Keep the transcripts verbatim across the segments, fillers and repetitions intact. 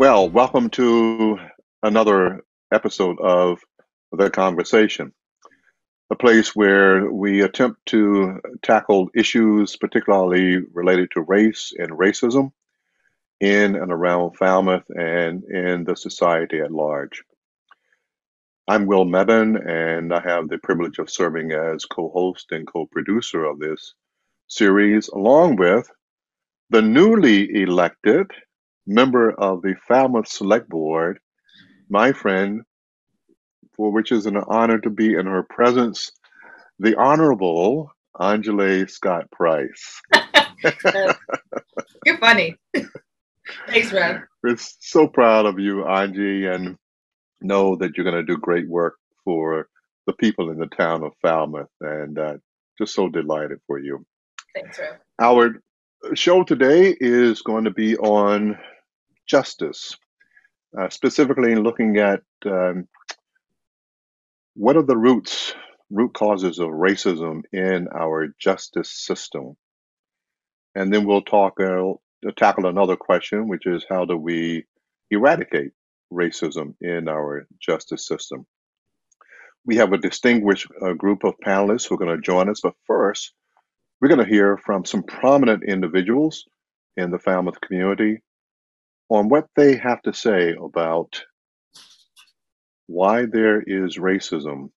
Well, welcome to another episode of The Conversation, a place where we attempt to tackle issues particularly related to race and racism in and around Falmouth and in the society at large. I'm Will Mebane, and I have the privilege of serving as co-host and co-producer of this series, along with the newly elected member of the Falmouth Select Board, my friend, for which is an honor to be in her presence, the Honorable Onjalé Scott-Price. You're funny. Thanks, Rev. We're so proud of you, Onji, and know that you're going to do great work for the people in the town of Falmouth, and uh, just so delighted for you. Thanks, Rev. Our show today is going to be on justice, uh, specifically looking at um, what are the roots, root causes of racism in our justice system. And then we'll talk uh, tackle another question, which is how do we eradicate racism in our justice system. We have a distinguished uh, group of panelists who are going to join us, but first, we're going to hear from some prominent individuals in the Falmouth community on what they have to say about why there is racism,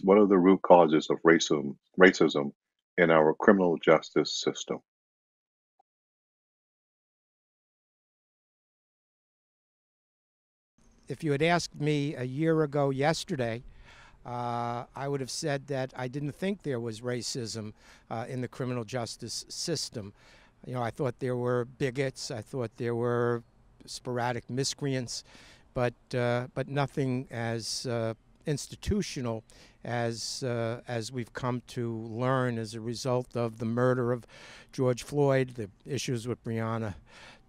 what are the root causes of racism, racism in our criminal justice system. If you had asked me a year ago yesterday, uh, I would have said that I didn't think there was racism uh, in the criminal justice system. You know, I thought there were bigots, I thought there were sporadic miscreants, but, uh, but nothing as uh, institutional as, uh, as we've come to learn as a result of the murder of George Floyd, the issues with Breonna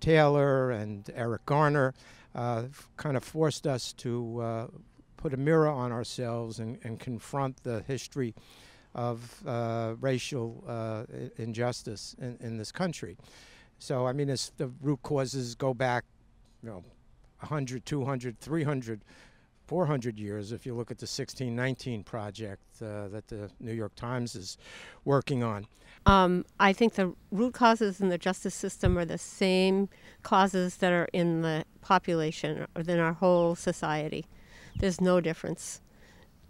Taylor and Eric Garner. Uh, kind of forced us to uh, put a mirror on ourselves and, and confront the history of uh, racial uh, injustice in, in this country. So, I mean, it's, the root causes go back, you know, one hundred, two hundred, three hundred, four hundred years if you look at the sixteen nineteen Project uh, that the New York Times is working on. Um, I think the root causes in the justice system are the same causes that are in the population or in our whole society. There's no difference.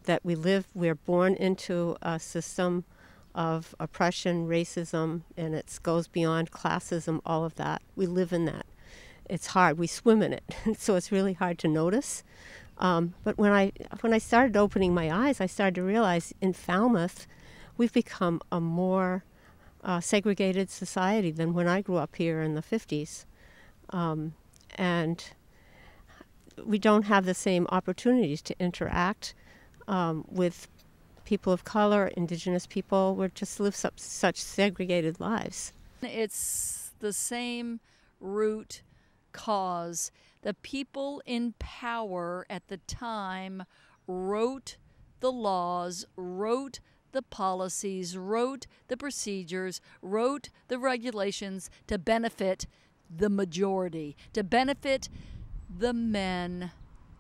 That we live, we're born into a system of oppression, racism, and it goes beyond classism, all of that. We live in that. It's hard. We swim in it. So it's really hard to notice. Um, but when I, when I started opening my eyes, I started to realize in Falmouth, we've become a more uh, segregated society than when I grew up here in the fifties. Um, and we don't have the same opportunities to interact um, with people of color, indigenous people. We just live su such segregated lives. It's the same root cause. The people in power at the time wrote the laws, wrote the policies, wrote the procedures, wrote the regulations to benefit the majority, to benefit the men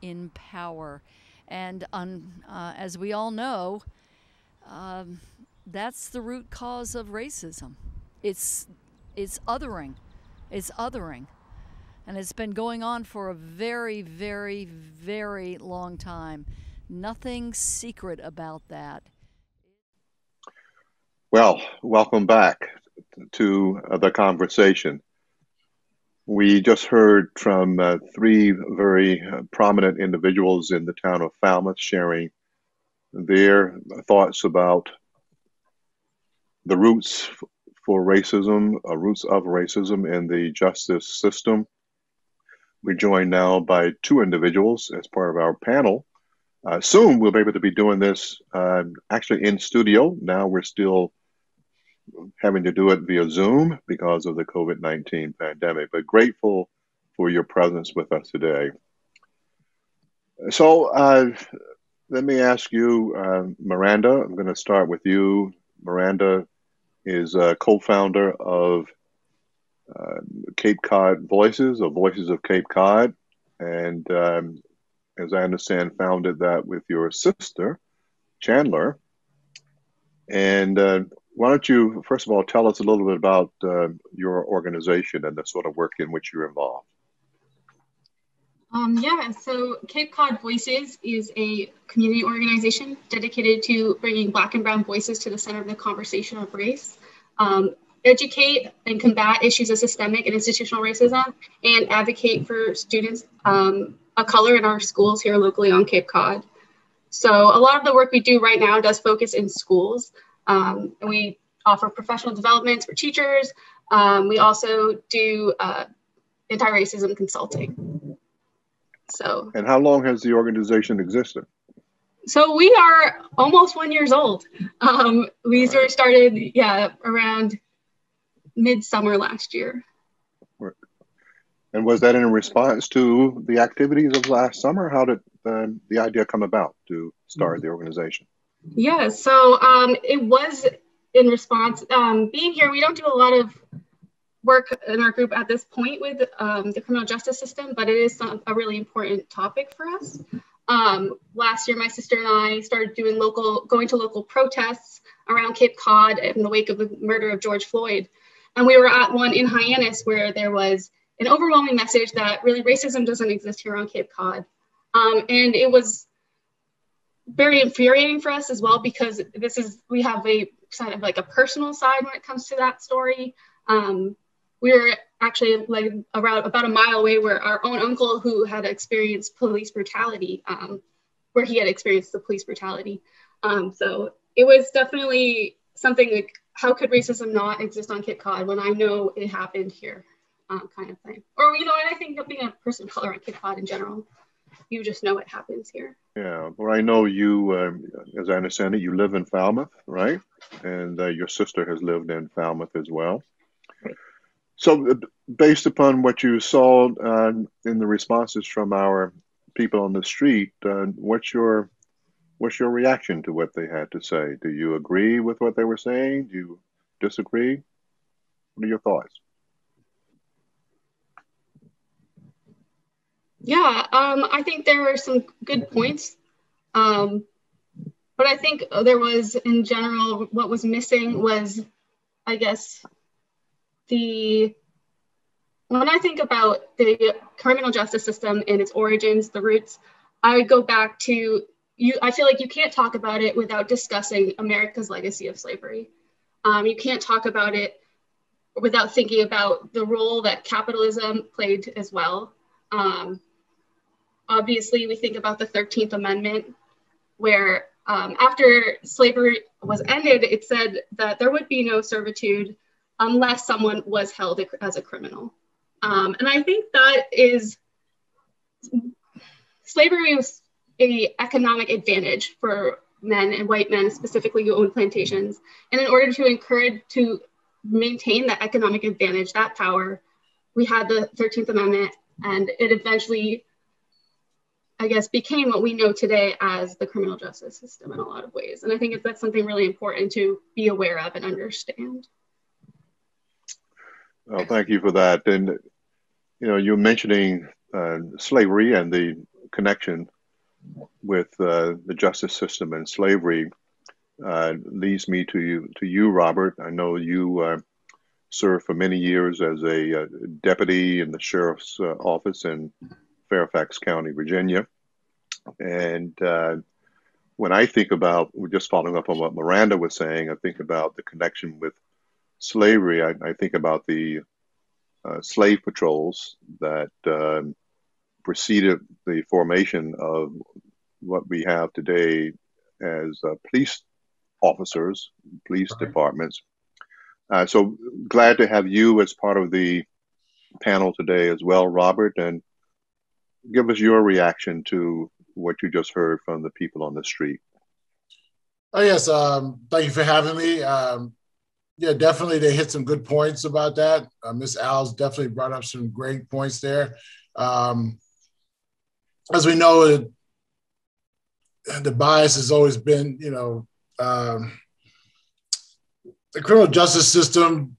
in power. And um, uh, as we all know, um, that's the root cause of racism. It's, it's othering. It's othering. And it's been going on for a very, very, very long time. Nothing secret about that. Well, welcome back to uh, The Conversation. We just heard from uh, three very uh, prominent individuals in the town of Falmouth sharing their thoughts about the roots for racism, uh, roots of racism in the justice system. We're joined now by two individuals as part of our panel. Uh, soon we'll be able to be doing this uh, actually in studio. Now we're still having to do it via Zoom because of the COVID nineteen pandemic, but grateful for your presence with us today. So uh, let me ask you, uh, Miranda, I'm going to start with you. Miranda is a co-founder of Uh, Cape Cod Voices, or Voices of Cape Cod, and um, as I understand, founded that with your sister, Chandler. And uh, why don't you, first of all, tell us a little bit about uh, your organization and the sort of work in which you're involved. Um, yeah, so Cape Cod Voices is a community organization dedicated to bringing Black and Brown voices to the center of the conversation of race, um, educate and combat issues of systemic and institutional racism, and advocate for students um, of color in our schools here locally on Cape Cod. So a lot of the work we do right now does focus in schools, um, and we offer professional developments for teachers. Um, we also do uh, anti-racism consulting. So, and how long has the organization existed? So we are almost one year old. Um, we sort of started, yeah, around midsummer last year. And was that in response to the activities of last summer? How did uh, the idea come about to start the organization? Yeah, so um, it was in response. Um, being here, we don't do a lot of work in our group at this point with um, the criminal justice system, but it is a really important topic for us. Um, last year, my sister and I started doing local, going to local protests around Cape Cod in the wake of the murder of George Floyd. And we were at one in Hyannis where there was an overwhelming message that really racism doesn't exist here on Cape Cod. Um, and it was very infuriating for us as well, because this is, we have a kind of like a personal side when it comes to that story. Um, We were actually like around about a mile away where our own uncle who had experienced police brutality, um, where he had experienced the police brutality. Um, so it was definitely something like, how could racism not exist on Cape Cod when I know it happened here, um, kind of thing. Or, you know, and I think being a person of color on Cape Cod in general, you just know it happens here. Yeah, well, I know you, um, as I understand it, you live in Falmouth, right? And uh, your sister has lived in Falmouth as well. So based upon what you saw uh, in the responses from our people on the street, uh, what's your what's your reaction to what they had to say? Do you agree with what they were saying? Do you disagree? What are your thoughts? Yeah, um, I think there were some good points. Um, but I think there was, in general, what was missing was, I guess, The, when I think about the criminal justice system and its origins, the roots, I would go back to, you. I feel like you can't talk about it without discussing America's legacy of slavery. Um, you can't talk about it without thinking about the role that capitalism played as well. Um, obviously, we think about the thirteenth Amendment, where um, after slavery was ended, it said that there would be no servitude unless someone was held as a criminal. Um, and I think that is, slavery was an economic advantage for men and white men, specifically who owned plantations. And in order to encourage, to maintain that economic advantage, that power, we had the thirteenth Amendment, and it eventually, I guess, became what we know today as the criminal justice system in a lot of ways. And I think that's something really important to be aware of and understand. Oh, thank you for that. And, you know, you're mentioning uh, slavery and the connection with uh, the justice system and slavery uh, leads me to you, to you, Robert. I know you uh, served for many years as a uh, deputy in the sheriff's uh, office in Fairfax County, Virginia. And uh, when I think about, we're just following up on what Miranda was saying, I think about the connection with slavery, I, I think about the uh, slave patrols that um, preceded the formation of what we have today as uh, police officers, police right. departments. Uh, so glad to have you as part of the panel today as well, Robert, and give us your reaction to what you just heard from the people on the street. Oh, yes. Um, thank you for having me. Um, Yeah, definitely. They hit some good points about that. Uh, Miz Alves definitely brought up some great points there. Um, as we know, it, the bias has always been, you know, um, the criminal justice system,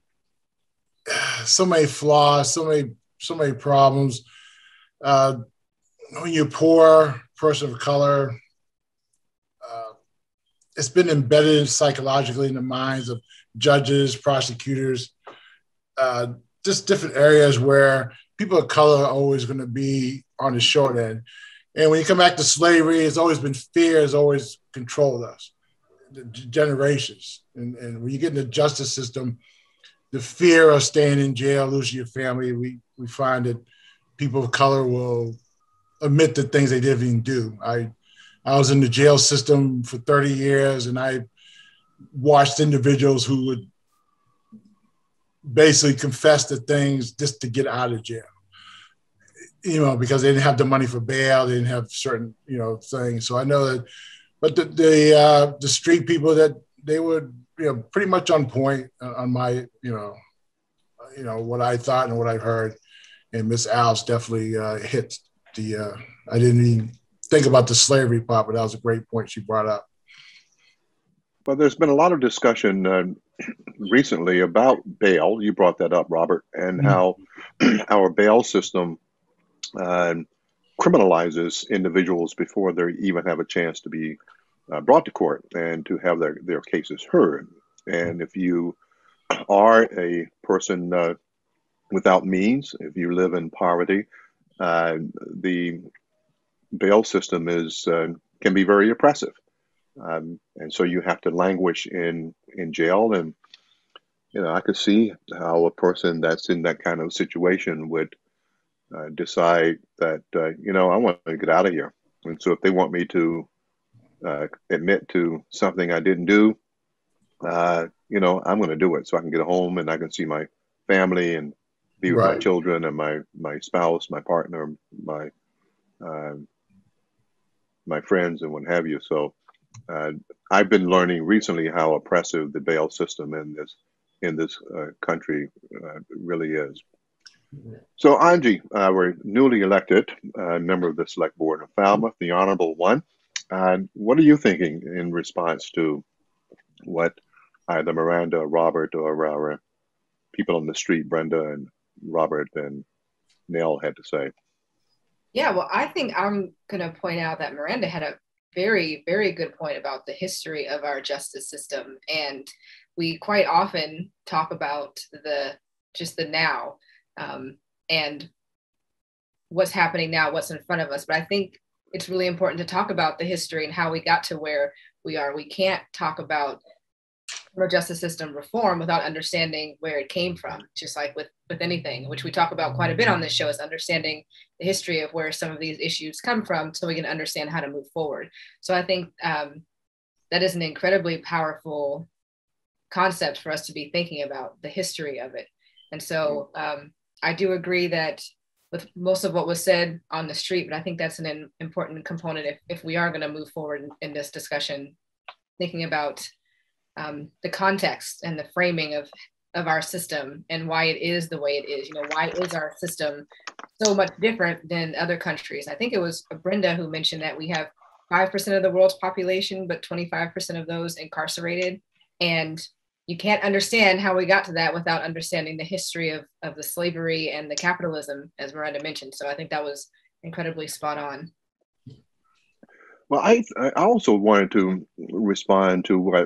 so many flaws, so many, so many problems. Uh, when you're poor, person of color, uh, it's been embedded psychologically in the minds of judges, prosecutors, uh, just different areas where people of color are always going to be on the short end. And when you come back to slavery, it's always been fear has always controlled us, generations. And, and when you get in the justice system, the fear of staying in jail, losing your family, we, we find that people of color will admit the things they didn't even do. I, I was in the jail system for thirty years, and I watched individuals who would basically confess to things just to get out of jail, you know, because they didn't have the money for bail, they didn't have certain, you know, things. So I know that, but the the, uh, the street people, that they were, you know, pretty much on point on my, you know, you know what I thought and what I heard, and Miss Alves definitely uh, hit the. Uh, I didn't even think about the slavery part, but that was a great point she brought up. Well, there's been a lot of discussion Uh... recently about bail. You brought that up, Robert, and mm-hmm. how our bail system uh, criminalizes individuals before they even have a chance to be uh, brought to court and to have their, their cases heard. And if you are a person uh, without means, if you live in poverty, uh, the bail system is uh, can be very oppressive. Um, and so you have to languish in, in jail. And, you know, I could see how a person that's in that kind of situation would uh, decide that, uh, you know, I want to get out of here. And so if they want me to uh, admit to something I didn't do, uh, you know, I'm going to do it so I can get home and I can see my family and be with right. my children and my, my spouse, my partner, my, uh, my friends and what have you. So, Uh, I've been learning recently how oppressive the bail system in this in this uh, country uh, really is. So, Angie, uh, we're newly elected uh, member of the Select Board of Falmouth, the Honorable One. Uh, what are you thinking in response to what either Miranda, Robert, or our people on the street, Brenda and Robert and Nell, had to say? Yeah, well, I think I'm going to point out that Miranda had a very, very good point about the history of our justice system. And we quite often talk about the just the now um, and what's happening now, what's in front of us. But I think it's really important to talk about the history and how we got to where we are. We can't talk about criminal justice system reform without understanding where it came from, just like with, with anything, which we talk about quite a bit on this show, is understanding the history of where some of these issues come from so we can understand how to move forward. So I think um, that is an incredibly powerful concept for us to be thinking about the history of it. And so um, I do agree that with most of what was said on the street, but I think that's an important component if, if we are going to move forward in, in this discussion, thinking about Um, the context and the framing of, of our system and why it is the way it is. You know, why is our system so much different than other countries? I think it was Brenda who mentioned that we have five percent of the world's population, but twenty-five percent of those incarcerated. And you can't understand how we got to that without understanding the history of, of the slavery and the capitalism, as Miranda mentioned. So I think that was incredibly spot on. Well, I, I also wanted to respond to what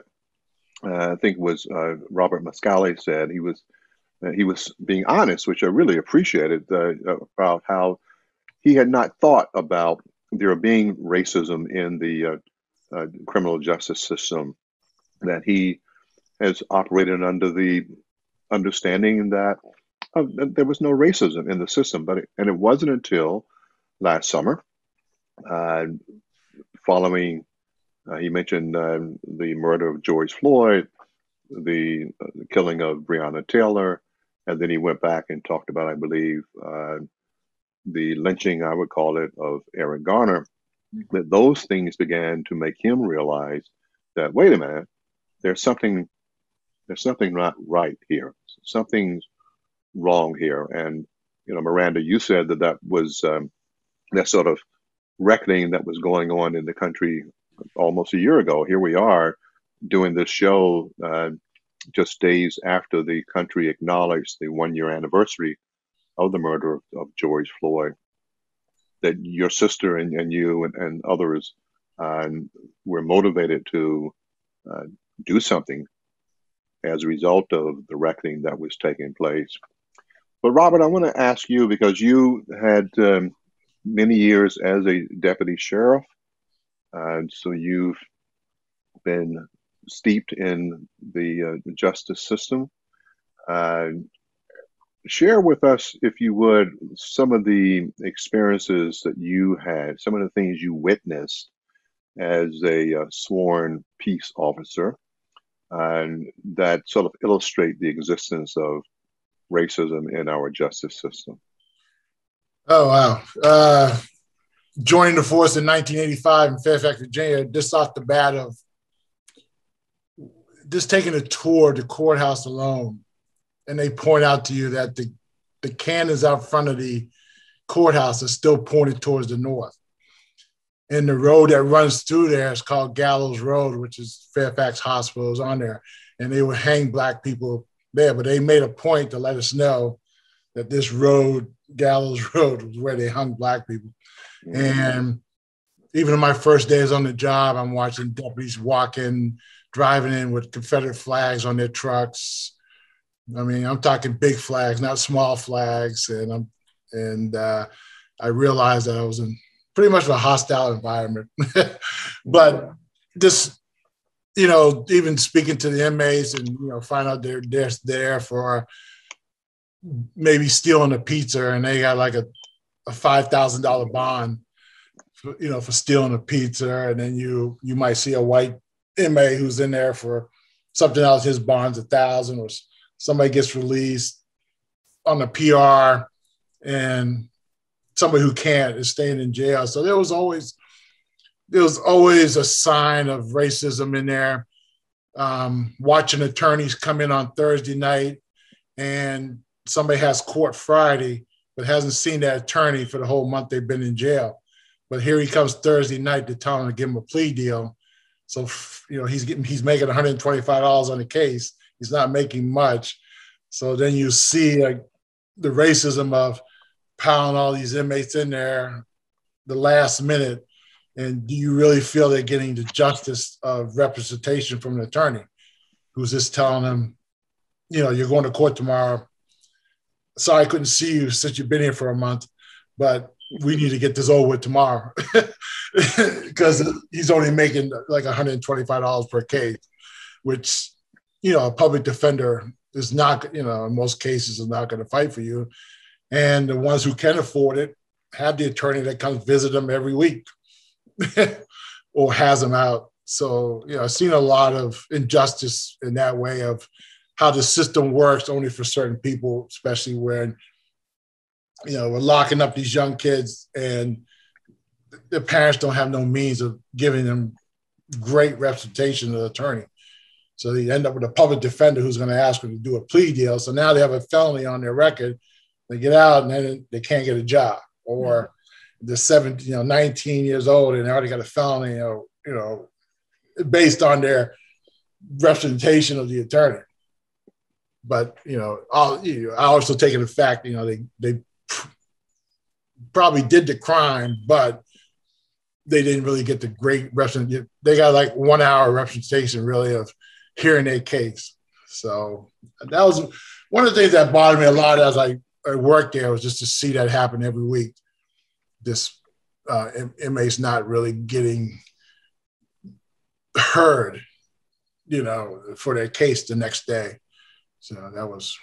Uh, I think it was uh, Robert Mascali said. He was uh, he was being honest, which I really appreciated, uh, about how he had not thought about there being racism in the uh, uh, criminal justice system, that he has operated under the understanding that, uh, that there was no racism in the system. But it, and it wasn't until last summer, uh, following. Uh, he mentioned uh, the murder of George Floyd, the, uh, the killing of Breonna Taylor, and then he went back and talked about, I believe, uh, the lynching, I would call it, of Eric Garner, that those things began to make him realize that, wait a minute, there's something, there's something not right here. Something's wrong here. And, you know, Miranda, you said that that was um, that sort of reckoning that was going on in the country almost a year ago. Here we are doing this show uh, just days after the country acknowledged the one year anniversary of the murder of, of George Floyd. that your sister and, and you and, and others uh, were motivated to uh, do something as a result of the reckoning that was taking place. But Robert, I want to ask you, because you had um, many years as a deputy sheriff, and uh, so you've been steeped in the uh, justice system. Uh, share with us, if you would, some of the experiences that you had, some of the things you witnessed as a uh, sworn peace officer, and that sort of illustrate the existence of racism in our justice system. Oh, wow. Uh, joining the force in nineteen eighty-five in Fairfax, Virginia, just off the bat of just taking a tour of the courthouse alone, and they point out to you that the, the cannons out front of the courthouse are still pointed towards the north. And the road that runs through there is called Gallows Road, which is Fairfax Hospital is on there. And they would hang Black people there, but they made a point to let us know that this road, Gallows Road, was where they hung Black people. Mm-hmm. And even in my first days on the job, I'm watching deputies walk in, driving in with Confederate flags on their trucks. I mean, I'm talking big flags, not small flags. And I'm, and uh, I realized that I was in pretty much a hostile environment. But just, you know, even speaking to the inmates and, you know, find out they're, they're there for maybe stealing a pizza, and they got like a, a five thousand dollars bond, for, you know, for stealing a pizza. And then you, you might see a white inmate who's in there for something else, his bond's a thousand, or somebody gets released on the P R, and somebody who can't is staying in jail. So there was always there was always a sign of racism in there. Um, watching attorneys come in on Thursday night, and somebody has court Friday but hasn't seen that attorney for the whole month they've been in jail. But here he comes Thursday night to tell him to give him a plea deal. So, you know, he's getting, he's making one hundred twenty-five dollars on the case. He's not making much. So then you see uh, the racism of piling all these inmates in there the last minute. And do you really feel they're getting the justice of representation from an attorney who's just telling them, you know, you're going to court tomorrow. Sorry, I couldn't see you since you've been here for a month, but we need to get this over with tomorrow, because he's only making like one hundred twenty-five dollars per case, which, you know, a public defender is not, you know, in most cases is not going to fight for you. And the ones who can afford it have the attorney that comes visit them every week or has them out. So, you know, I've seen a lot of injustice in that way of how the system works only for certain people, especially when, you know, we're locking up these young kids and their parents don't have no means of giving them great representation of the attorney. So they end up with a public defender who's going to ask them to do a plea deal. So now they have a felony on their record. They get out and then they can't get a job, or they're seventeen, you know, nineteen years old and they already got a felony, you know, you know, based on their representation of the attorney. But, you know, I'll, you know, I also take it the fact, you know, they they probably did the crime, but they didn't really get the great representation. They got like one hour representation really of hearing their case. So that was one of the things that bothered me a lot as I, I worked there, was just to see that happen every week. This uh, inmates not really getting heard, you know, for their case the next day. So that was.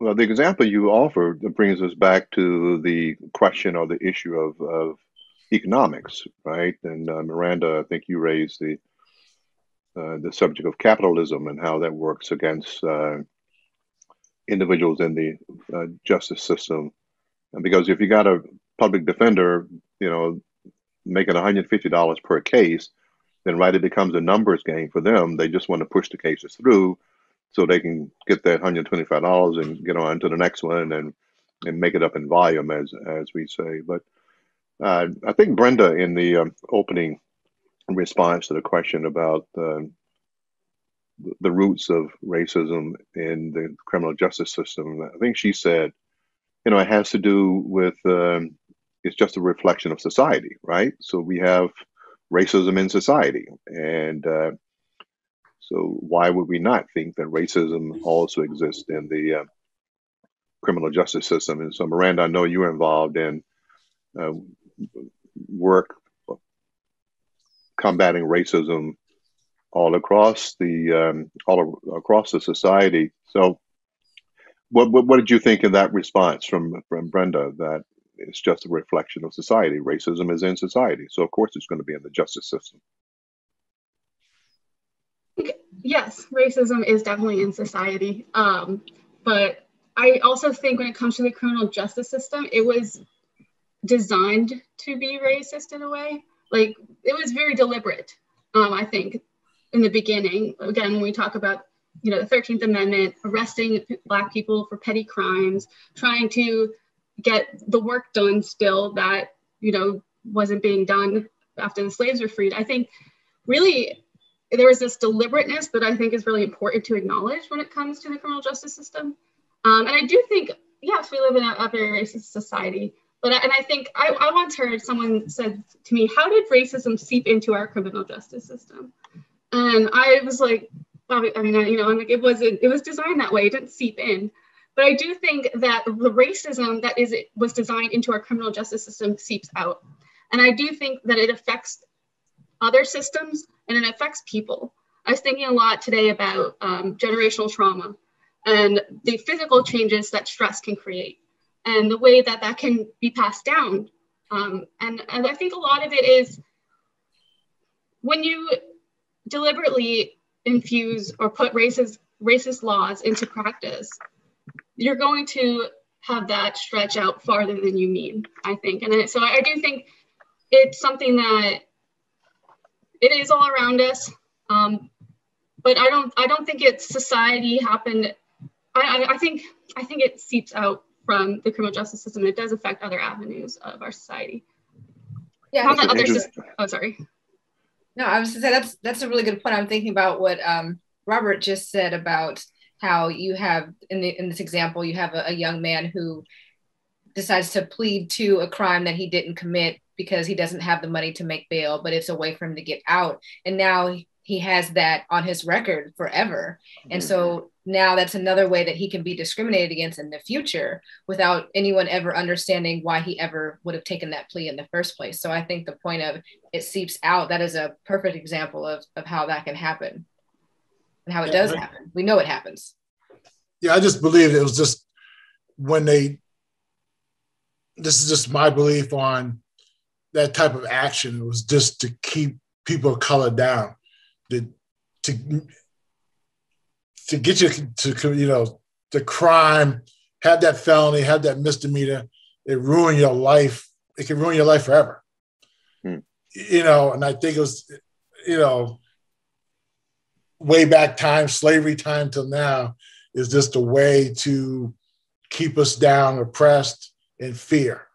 Well, the example you offered brings us back to the question or the issue of, of economics, right? And uh, Miranda, I think you raised the Uh, the subject of capitalism and how that works against uh, individuals in the uh, justice system. And because if you got a public defender, you know, making one hundred fifty dollars per case, then right, it becomes a numbers game for them. They just want to push the cases through so they can get that one hundred twenty-five dollars and get on to the next one and, and make it up in volume, as, as we say. But uh, I think Brenda, in the um, opening response to the question about uh, the roots of racism in the criminal justice system, I think she said, you know, it has to do with um, it's just a reflection of society, right? So we have racism in society, and uh, so why would we not think that racism also exists in the uh, criminal justice system? And so, Miranda, I know you were involved in uh, work combating racism all across the um, all across the society. So, what, what what did you think of that response from from Brenda? That it's just a reflection of society. Racism is in society, so of course it's going to be in the justice system. Yes, racism is definitely in society, um, but I also think when it comes to the criminal justice system, it was designed to be racist in a way. Like, it was very deliberate. Um, I think in the beginning, again, when we talk about, you know, the thirteenth Amendment, arresting Black people for petty crimes, trying to get the work done still that, you know, wasn't being done after the slaves were freed. I think really there was this deliberateness that I think is really important to acknowledge when it comes to the criminal justice system. Um, and I do think, yes, we live in a, a very racist society. But I, and I think I, I once heard someone said to me, how did racism seep into our criminal justice system? And I was like, well, I mean, I, you know, I'm like, it wasn't, it was designed that way. It didn't seep in. But I do think that the racism that is it was designed into our criminal justice system seeps out. And I do think that it affects other systems and it affects people. I was thinking a lot today about um, generational trauma and the physical changes that stress can create and the way that that can be passed down. Um, and, and I think a lot of it is when you deliberately infuse or put racist, racist laws into practice, you're going to have that stretch out farther than you mean, I think. And so I do think it's something that it is all around us, um, but I don't I don't think it's society happened. I, I, I think I think it seeps out from the criminal justice system. It does affect other avenues of our society. Yeah, how about other systems? Oh, sorry. No, I was going to say that's that's a really good point. I'm thinking about what um, Robert just said about how you have, in, the, in this example, you have a, a young man who decides to plead to a crime that he didn't commit because he doesn't have the money to make bail, but it's a way for him to get out. And now he has that on his record forever. Mm-hmm. And so now that's another way that he can be discriminated against in the future without anyone ever understanding why he ever would have taken that plea in the first place. So I think the point of it seeps out, that is a perfect example of, of how that can happen. And how it does happen. We know it happens. Yeah, I just believe it was just when they, this is just my belief on that type of action. It was just to keep people of color down, to, to, to get you to, you know, the crime, have that felony, have that misdemeanor. It ruined your life. It can ruin your life forever. Hmm. You know, and I think it was, you know, way back time, slavery time till now, is just a way to keep us down, oppressed, in fear.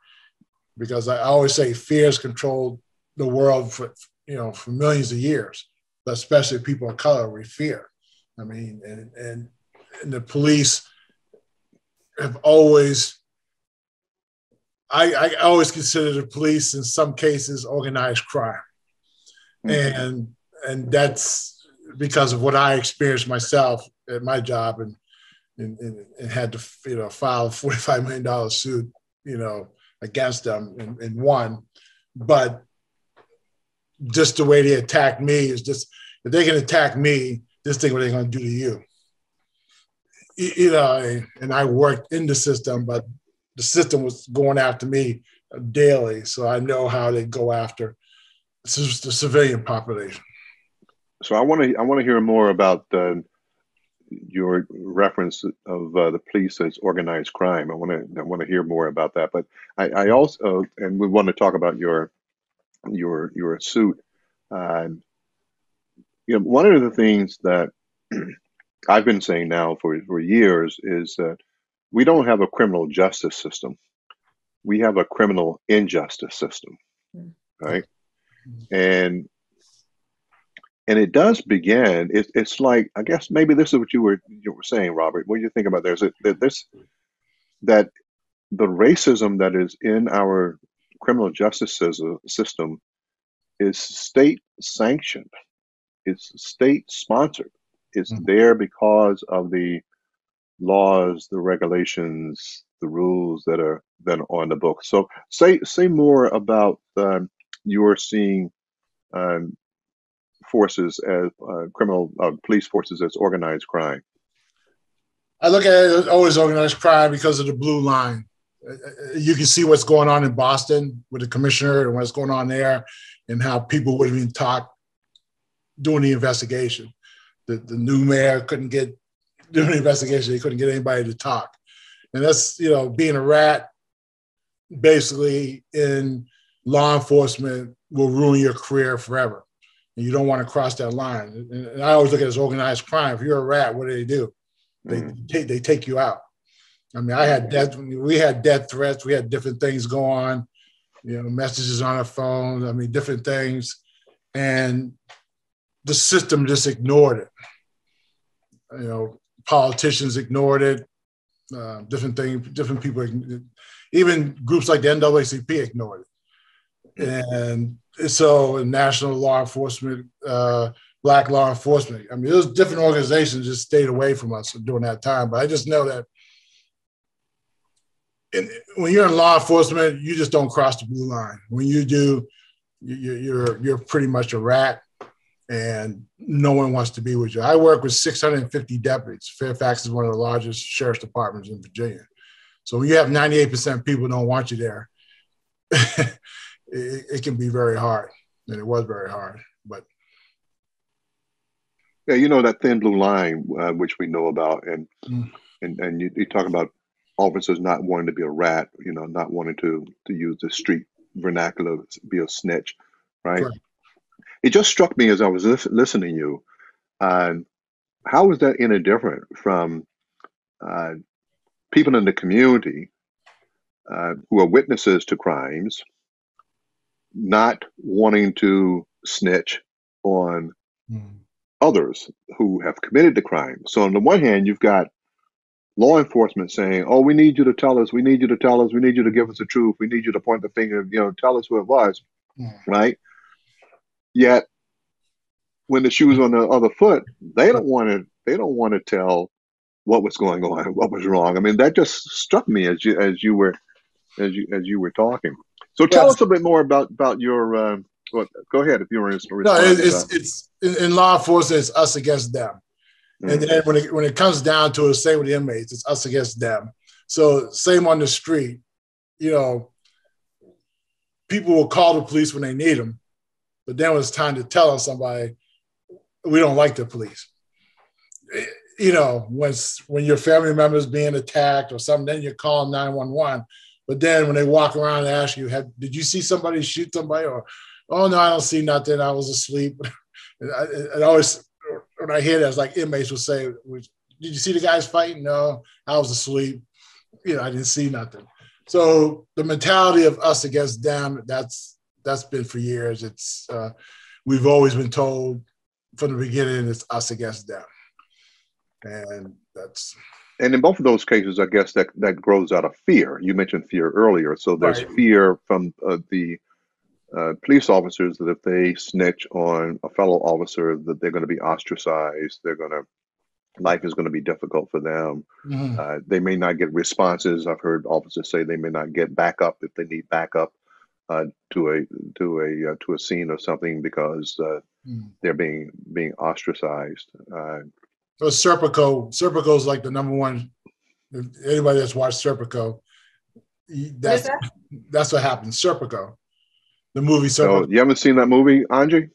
Because I always say fear has controlled the world for, you know, for millions of years, but especially people of color, we fear. I mean, and, and, and the police have always, I, I always consider the police in some cases organized crime. Mm-hmm. And, and that's, because of what I experienced myself at my job, and and, and, and had to, you know, file a forty-five million dollar suit, you know, against them, and, and won. But just the way they attacked me is just, if they can attack me, just think what they're going to do to you. You know, and I worked in the system, but the system was going after me daily, so I know how they go after the civilian population. So I want to I want to hear more about uh, your reference of uh, the police as organized crime. I want to I want to hear more about that. But I, I also, and we want to talk about your your your suit. Uh, you know, one of the things that I've been saying now for for years is that we don't have a criminal justice system. We have a criminal injustice system, right? And And it does begin. It, it's like, I guess maybe this is what you were you were saying, Robert. What do you think about this? That this that the racism that is in our criminal justice system is state sanctioned. It's state sponsored. It's mm-hmm. there because of the laws, the regulations, the rules that are then on the book. So say say more about um, you're seeing um, forces as uh, criminal uh, police forces as organized crime. I look at it as always organized crime because of the blue line. You can see what's going on in Boston with the commissioner and what's going on there, and how people wouldn't even talk during the investigation. The, the new mayor couldn't get during the investigation; they couldn't get anybody to talk, and that's you know being a rat, basically in law enforcement will ruin your career forever, and you don't want to cross that line. And I always look at it as organized crime. If you're a rat, what do they do? They mm. take they take you out. I mean, I had death. We had death threats. We had different things go on, you know, messages on our phones. I mean, different things, and the system just ignored it. You know, politicians ignored it. Uh, different things, different people, even groups like the N double A C P ignored it, and so national law enforcement, uh, black law enforcement. I mean, those different organizations just stayed away from us during that time. But I just know that. And when you're in law enforcement, you just don't cross the blue line. When you do, you're you're pretty much a rat, and no one wants to be with you. I work with six hundred fifty deputies. Fairfax is one of the largest sheriff's departments in Virginia. So when you have ninety-eight percent of people don't want you there, it, it can be very hard, and it was very hard. But yeah, you know that thin blue line, uh, which we know about, and mm. and and you, you talk about officers not wanting to be a rat, you know, not wanting to to use the street vernacular, be a snitch, right? Right. It just struck me as I was li- listening to you, uh, how is that any different from uh, people in the community uh, who are witnesses to crimes, not wanting to snitch on mm. others who have committed the crime? So on the one hand, you've got law enforcement saying, "Oh, we need you to tell us. We need you to tell us. We need you to give us the truth. We need you to point the finger. You know, tell us who it was." Yeah. Right. Yet, when the shoe's on the other foot, they don't want to. They don't want to tell what was going on, what was wrong. I mean, that just struck me as you as you were as you as you were talking. So, tell yes. us a bit more about about your. Uh, well, go ahead if you were in. No, it's about. it's in law enforcement. It's us against them. And then when it, when it comes down to it, same with the inmates, it's us against them. So same on the street, you know, people will call the police when they need them, but then when it's time to tell somebody, we don't like the police. You know, when, when your family member is being attacked or something, then you're calling nine one one. But then when they walk around and ask you, have, did you see somebody shoot somebody? Or, oh, no, I don't see nothing. I was asleep. And I, it always... When I hear that, it's like inmates will say, "Did you see the guys fighting?" No, I was asleep. You know, I didn't see nothing. So the mentality of us against them—that's that's been for years. It's uh, we've always been told from the beginning it's us against them, and that's. And in both of those cases, I guess that that grows out of fear. You mentioned fear earlier, so there's right. fear from uh, the. Uh, police officers that if they snitch on a fellow officer that they're going to be ostracized, they're going to, life is going to be difficult for them. Mm-hmm. Uh, they may not get responses. I've heard officers say they may not get backup if they need backup uh, to a to a uh, to a scene or something because uh, mm-hmm. they're being being ostracized. Uh, so Serpico, Serpico is like the number one. If anybody that's watched Serpico, that's that? that's what happened. Serpico. The movie. So oh, you haven't seen that movie, Andre?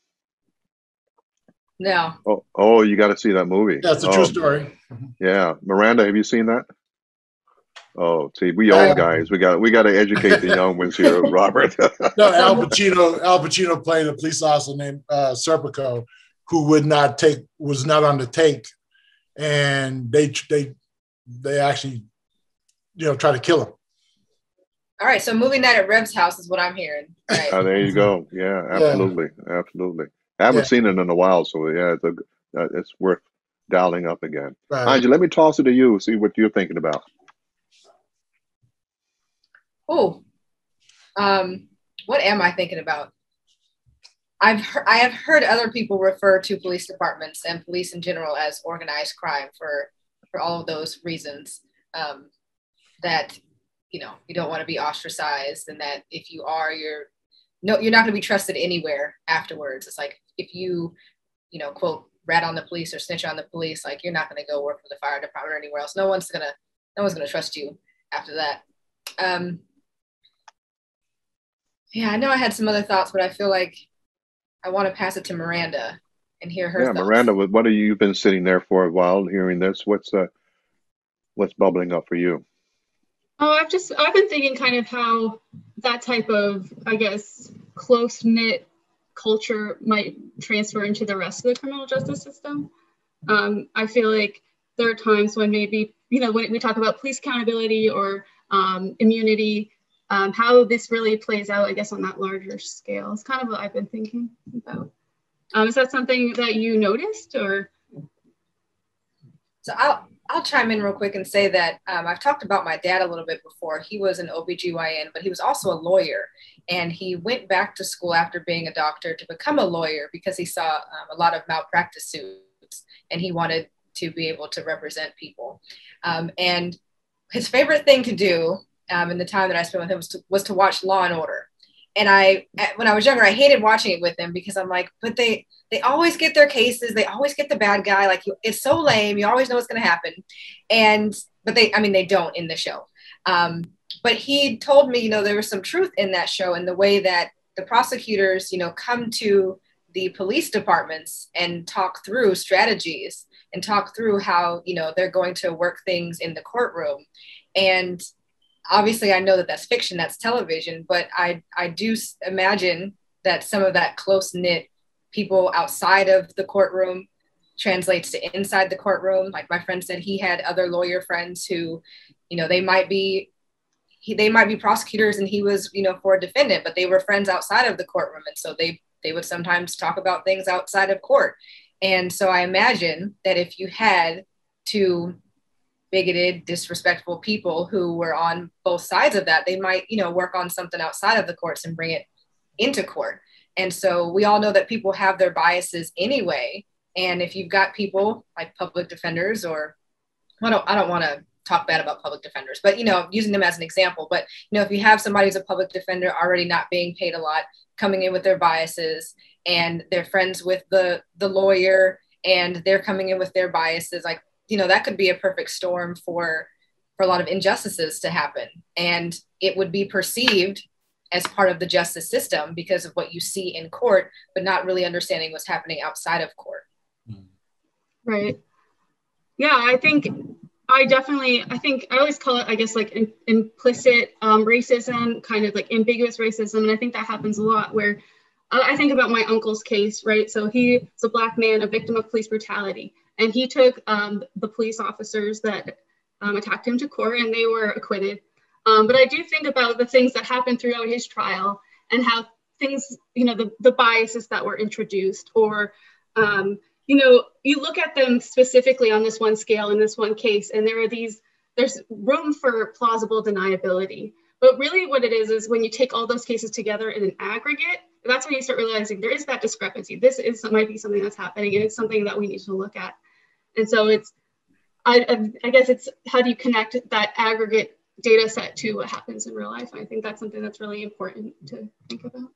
No. Oh, oh, you got to see that movie. That's a oh. true story. Yeah, Miranda, have you seen that? Oh, see, we old guys, we got we got to educate the young ones here, Robert. No, Al Pacino. Al Pacino played a police officer named uh, Serpico, who would not take, was not on the take, and they they they actually, you know, try to kill him. All right, so movie night at Rev's house is what I'm hearing. Right? Oh, there you go. Yeah, absolutely, yeah. absolutely. I haven't yeah. seen it in a while, so yeah, it's, a, uh, it's worth dialing up again. Right. Angela, let me toss it to you. See what you're thinking about. Oh, um, what am I thinking about? I've he- I have heard other people refer to police departments and police in general as organized crime for, for all of those reasons, um, that, you know, you don't want to be ostracized, and that if you are, you're, no, you're not going to be trusted anywhere afterwards. It's like, if you, you know, quote, rat on the police or snitch on the police, like, you're not going to go work for the fire department or anywhere else. No one's going to, no one's going to trust you after that. Um, yeah, I know I had some other thoughts, but I feel like I want to pass it to Miranda and hear her. Yeah, thoughts. Miranda, what are you, you've been sitting there for a while hearing this. What's uh, what's bubbling up for you? Oh, I've just, I've been thinking kind of how that type of, I guess, close-knit culture might transfer into the rest of the criminal justice system. Um, I feel like there are times when maybe, you know, when we talk about police accountability or um, immunity, um, how this really plays out, I guess, on that larger scale. It's kind of what I've been thinking about. Um, is that something that you noticed, or? So I'll, I'll chime in real quick and say that um, I've talked about my dad a little bit before. He was an O B G Y N, but he was also a lawyer. And he went back to school after being a doctor to become a lawyer because he saw um, a lot of malpractice suits, and he wanted to be able to represent people. Um, and his favorite thing to do um, in the time that I spent with him was to, was to watch Law and Order. And I, when I was younger, I hated watching it with him because I'm like, but they, they always get their cases. They always get the bad guy. Like, it's so lame. You always know what's going to happen. And, but they, I mean, they don't in the show. Um, but he told me, you know, there was some truth in that show and the way that the prosecutors, you know, come to the police departments and talk through strategies and talk through how, you know, they're going to work things in the courtroom. And obviously, I know that that's fiction, that's television, but I, I do imagine that some of that close-knit people outside of the courtroom translates to inside the courtroom. Like my friend said, he had other lawyer friends who, you know, they might be, he, they might be prosecutors and he was, you know, for a defendant, but they were friends outside of the courtroom. And so they, they would sometimes talk about things outside of court. And so I imagine that if you had to bigoted, disrespectful people who were on both sides of that, they might, you know, work on something outside of the courts and bring it into court. And so we all know that people have their biases anyway. And if you've got people like public defenders, or well, I don't, I don't want to talk bad about public defenders, but, you know, using them as an example, but, you know, if you have somebody who's a public defender already not being paid a lot, coming in with their biases, and they're friends with the, the lawyer and they're coming in with their biases, like, you know, that could be a perfect storm for, for a lot of injustices to happen. And it would be perceived as part of the justice system because of what you see in court, but not really understanding what's happening outside of court. Right. Yeah, I think I definitely, I think I always call it, I guess, like in, implicit um, racism, kind of like ambiguous racism. And I think that happens a lot where uh, I think about my uncle's case, right? So he's a Black man, a victim of police brutality. And he took um, the police officers that um, attacked him to court, and they were acquitted. Um, but I do think about the things that happened throughout his trial and how things, you know, the, the biases that were introduced, or, um, you know, you look at them specifically on this one scale in this one case, and there are these, there's room for plausible deniability. But really what it is, is when you take all those cases together in an aggregate, that's when you start realizing there is that discrepancy. This is, might be something that's happening, and it's something that we need to look at. And so it's, I, I guess it's, how do you connect that aggregate data set to what happens in real life? And I think that's something that's really important to think about.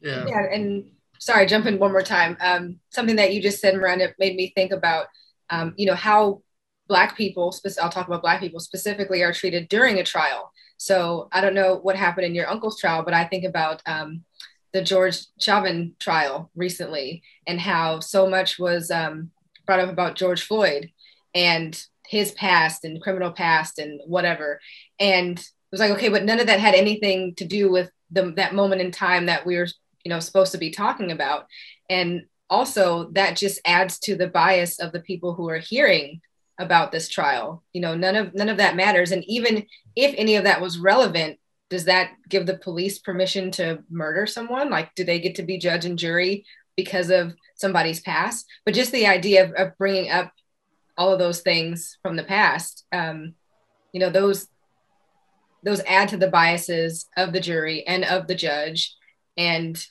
Yeah. Yeah, and sorry, jump in one more time. Um, something that you just said, Miranda, made me think about, um, you know, how Black people, I'll talk about Black people specifically, are treated during a trial. So I don't know what happened in your uncle's trial, but I think about um, the George Chauvin trial recently and how so much was, um, brought up about George Floyd and his past and criminal past and whatever. And it was like, okay, but none of that had anything to do with the, that moment in time that we were, you know, supposed to be talking about. And also that just adds to the bias of the people who are hearing about this trial. You know, none of, none of that matters. And even if any of that was relevant, does that give the police permission to murder someone? Like, do they get to be judge and jury because of somebody's past? But just the idea of, of bringing up all of those things from the past, um, you know, those those add to the biases of the jury and of the judge. And,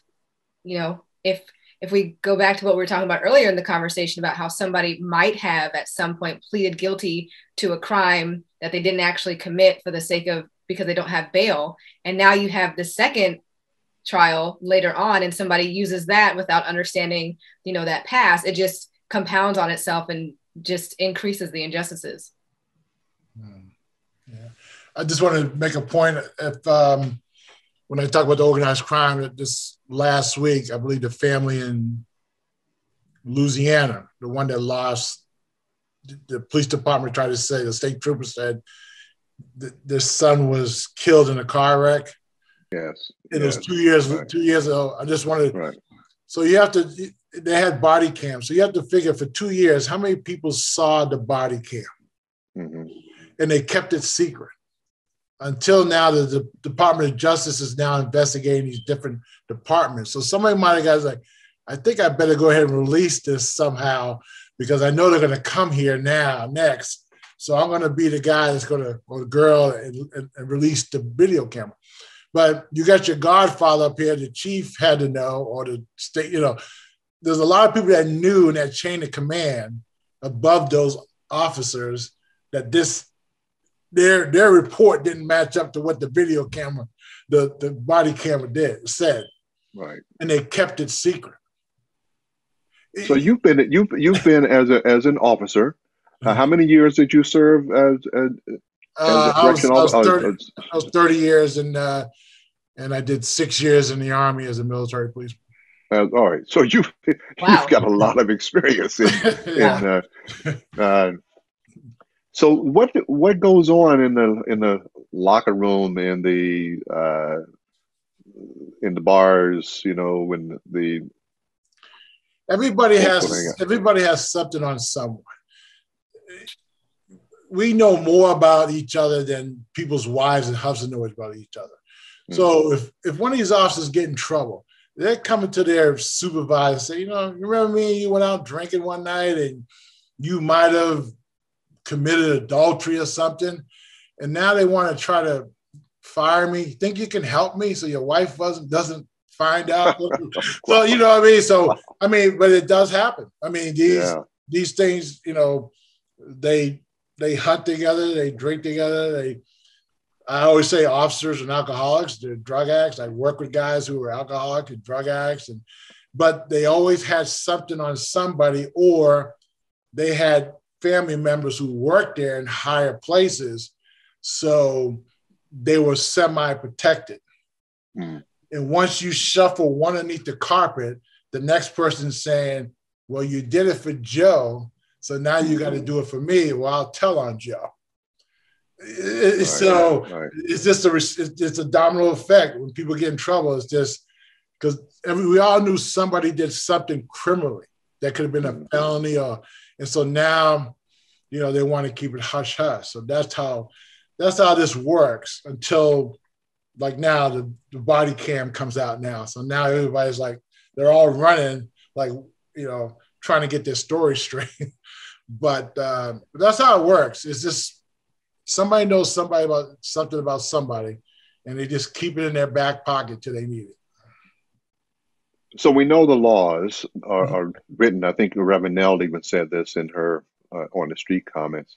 you know, if if we go back to what we were talking about earlier in the conversation about how somebody might have at some point pleaded guilty to a crime that they didn't actually commit for the sake of, because they don't have bail. And now you have the second trial later on and somebody uses that without understanding, you know, that past. It just compounds on itself and just increases the injustices. Mm, yeah. I just want to make a point. If um, when I talk about the organized crime, this last week, I believe the family in Louisiana, the one that lost, the police department tried to say, the state trooper said th their son was killed in a car wreck. Yes. And yes. It was two years, right. two years ago. I just wanted, right. So you have to, they had body cam. So you have to figure for two years, how many people saw the body cam? Mm-hmm. And they kept it secret. Until now, the, the Department of Justice is now investigating these different departments. So somebody might have got like, I think I better go ahead and release this somehow because I know they're going to come here now, next. So I'm going to be the guy that's going to, or the girl, and, and, and release the video camera. But you got your godfather up here, the chief had to know, or the state, you know, there's a lot of people that knew in that chain of command above those officers that this, Their their report didn't match up to what the video camera, the, the body camera did said, right? And they kept it secret. So you've been you've you've been as a as an officer. Uh, how many years did you serve as? as, as uh, a I, was, I, was thirty, uh, I was thirty years, and uh, and I did six years in the Army as a military policeman. Uh, all right, so you've wow. you've got a lot of experience in. yeah. in uh, uh, So what what goes on in the in the locker room, in the uh, in the bars? You know, when the everybody has everybody has something on someone. We know more about each other than people's wives and husbands know about each other. Mm-hmm. So if if one of these officers get in trouble, they're coming to their supervisor and say, you know, you remember me? You went out drinking one night and you might have committed adultery or something, and now they want to try to fire me. Think you can help me so your wife wasn't doesn't find out? Well, you know what I mean. So I mean, but it does happen. I mean, these yeah. these things, you know, they they hunt together, they drink together. They, I always say, officers and alcoholics, they're drug addicts. I work with guys who are alcoholic and drug addicts, and but they always had something on somebody, or they had family members who worked there in higher places, so they were semi-protected. Mm. And once you shuffle one underneath the carpet, the next person's saying, well, you did it for Joe, so now you got to do it for me. Well, I'll tell on Joe. Right, so right. it's just a, it's a domino effect. When people get in trouble, it's just because we all knew somebody did something criminally that could have been a felony, or and so now, you know, they want to keep it hush hush. So that's how, that's how this works until, like now, the, the body cam comes out now. So now everybody's like, they're all running, like, you know, trying to get their story straight. But uh, that's how it works. It's just somebody knows somebody about something about somebody, and they just keep it in their back pocket till they need it. So we know the laws are, are written. I think Reverend Nell even said this in her uh, on the street comments.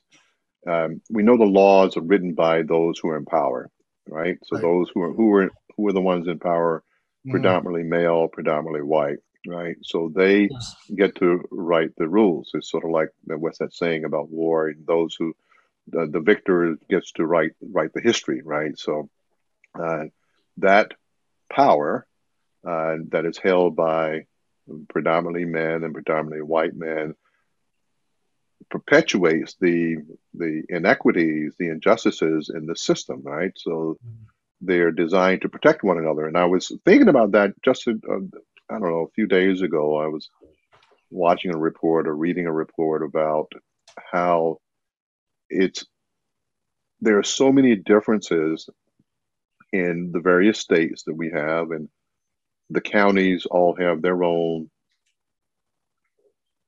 Um, we know the laws are written by those who are in power, right? So right. those who are who are who are the ones in power, predominantly mm. male, predominantly white, right? So they yes. get to write the rules. It's sort of like what's that saying about war? And those who the, the victor gets to write write the history, right? So uh, that power. Uh, that is held by predominantly men and predominantly white men perpetuates the the inequities, the injustices in the system, right? So they're designed to protect one another. And I was thinking about that just, uh, I don't know, a few days ago. I was watching a report or reading a report about how it's, there are so many differences in the various states that we have, and the counties all have their own,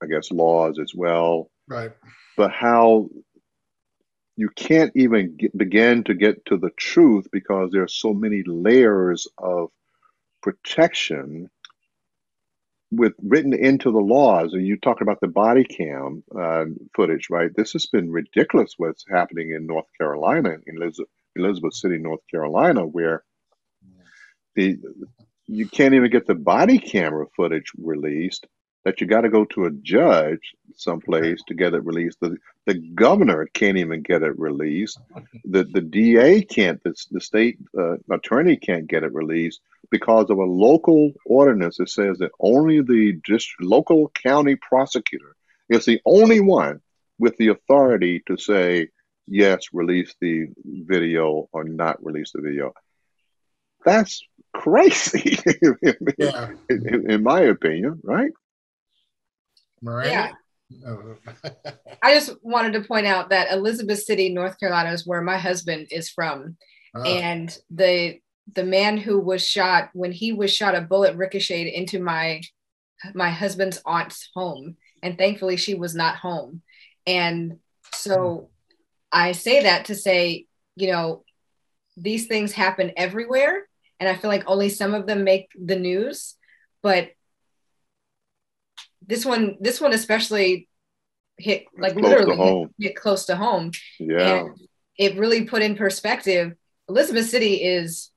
I guess, laws as well. Right. But how you can't even get, begin to get to the truth because there are so many layers of protection with written into the laws. And you talk about the body cam uh, footage, right? This has been ridiculous what's happening in North Carolina, in Elizabeth, Elizabeth City, North Carolina, where the you can't even get the body camera footage released, that you got to go to a judge someplace to get it released. The, the governor can't even get it released. The, the D A can't, the, the state uh, attorney can't get it released because of a local ordinance that says that only the district, local county prosecutor is the only one with the authority to say, yes, release the video or not release the video. That's crazy, yeah. in, in, in my opinion, right? Miranda? Yeah. I just wanted to point out that Elizabeth City, North Carolina is where my husband is from. Oh. And the the man who was shot, when he was shot, a bullet ricocheted into my my husband's aunt's home. And thankfully she was not home. And so I say that to say, you know, these things happen everywhere. And I feel like only some of them make the news, but This one, this one especially hit, like close literally hit, hit close to home. Yeah, and it really put in perspective. Elizabeth City is,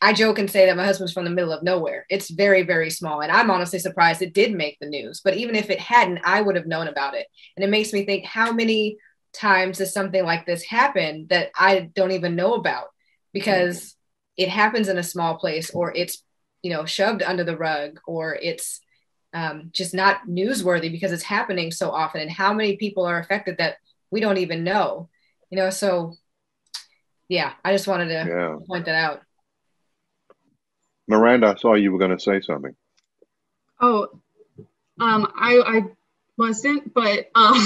I joke and say that my husband's from the middle of nowhere. It's very, very small. And I'm honestly surprised it did make the news. But even if it hadn't, I would have known about it. And it makes me think, how many times does something like this happen that I don't even know about? Because it happens in a small place, or it's, you know, shoved under the rug, or it's Um, just not newsworthy because it's happening so often, and how many people are affected that we don't even know, you know? So yeah, I just wanted to yeah. point that out. Miranda, I saw you were going to say something. Oh, um, I, I wasn't, but um,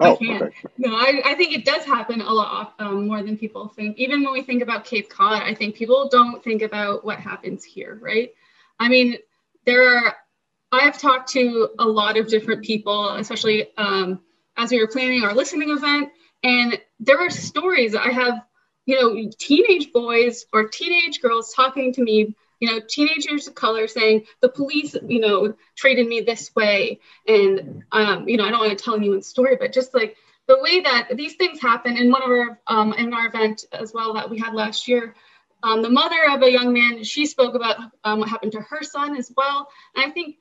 oh, I can't. Okay. No, I, I think it does happen a lot um, more than people think. Even when we think about Cape Cod, I think people don't think about what happens here, right? I mean, there are, I've talked to a lot of different people, especially um, as we were planning our listening event. And there are stories. I have, you know, teenage boys or teenage girls talking to me, you know, teenagers of color saying the police, you know, treated me this way. And, um, you know, I don't want to tell anyone's story, but just like the way that these things happen in one of our, um, in our event as well that we had last year. Um, the mother of a young man, she spoke about um, what happened to her son as well. And I think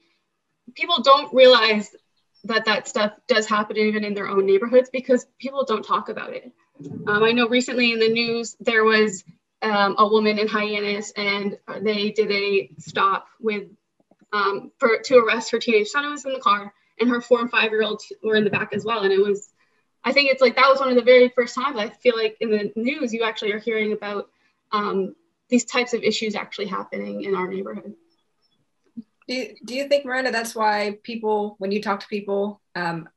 people don't realize that that stuff does happen even in their own neighborhoods because people don't talk about it. Um, I know recently in the news, there was um, a woman in Hyannis and they did a stop with um, for, to arrest her teenage son who was in the car, and her four and five-year-olds were in the back as well. And it was, I think it's like, that was one of the very first times I feel like in the news, you actually are hearing about um, these types of issues actually happening in our neighborhood. Do you, do you think, Miranda, that's why people, when you talk to people um,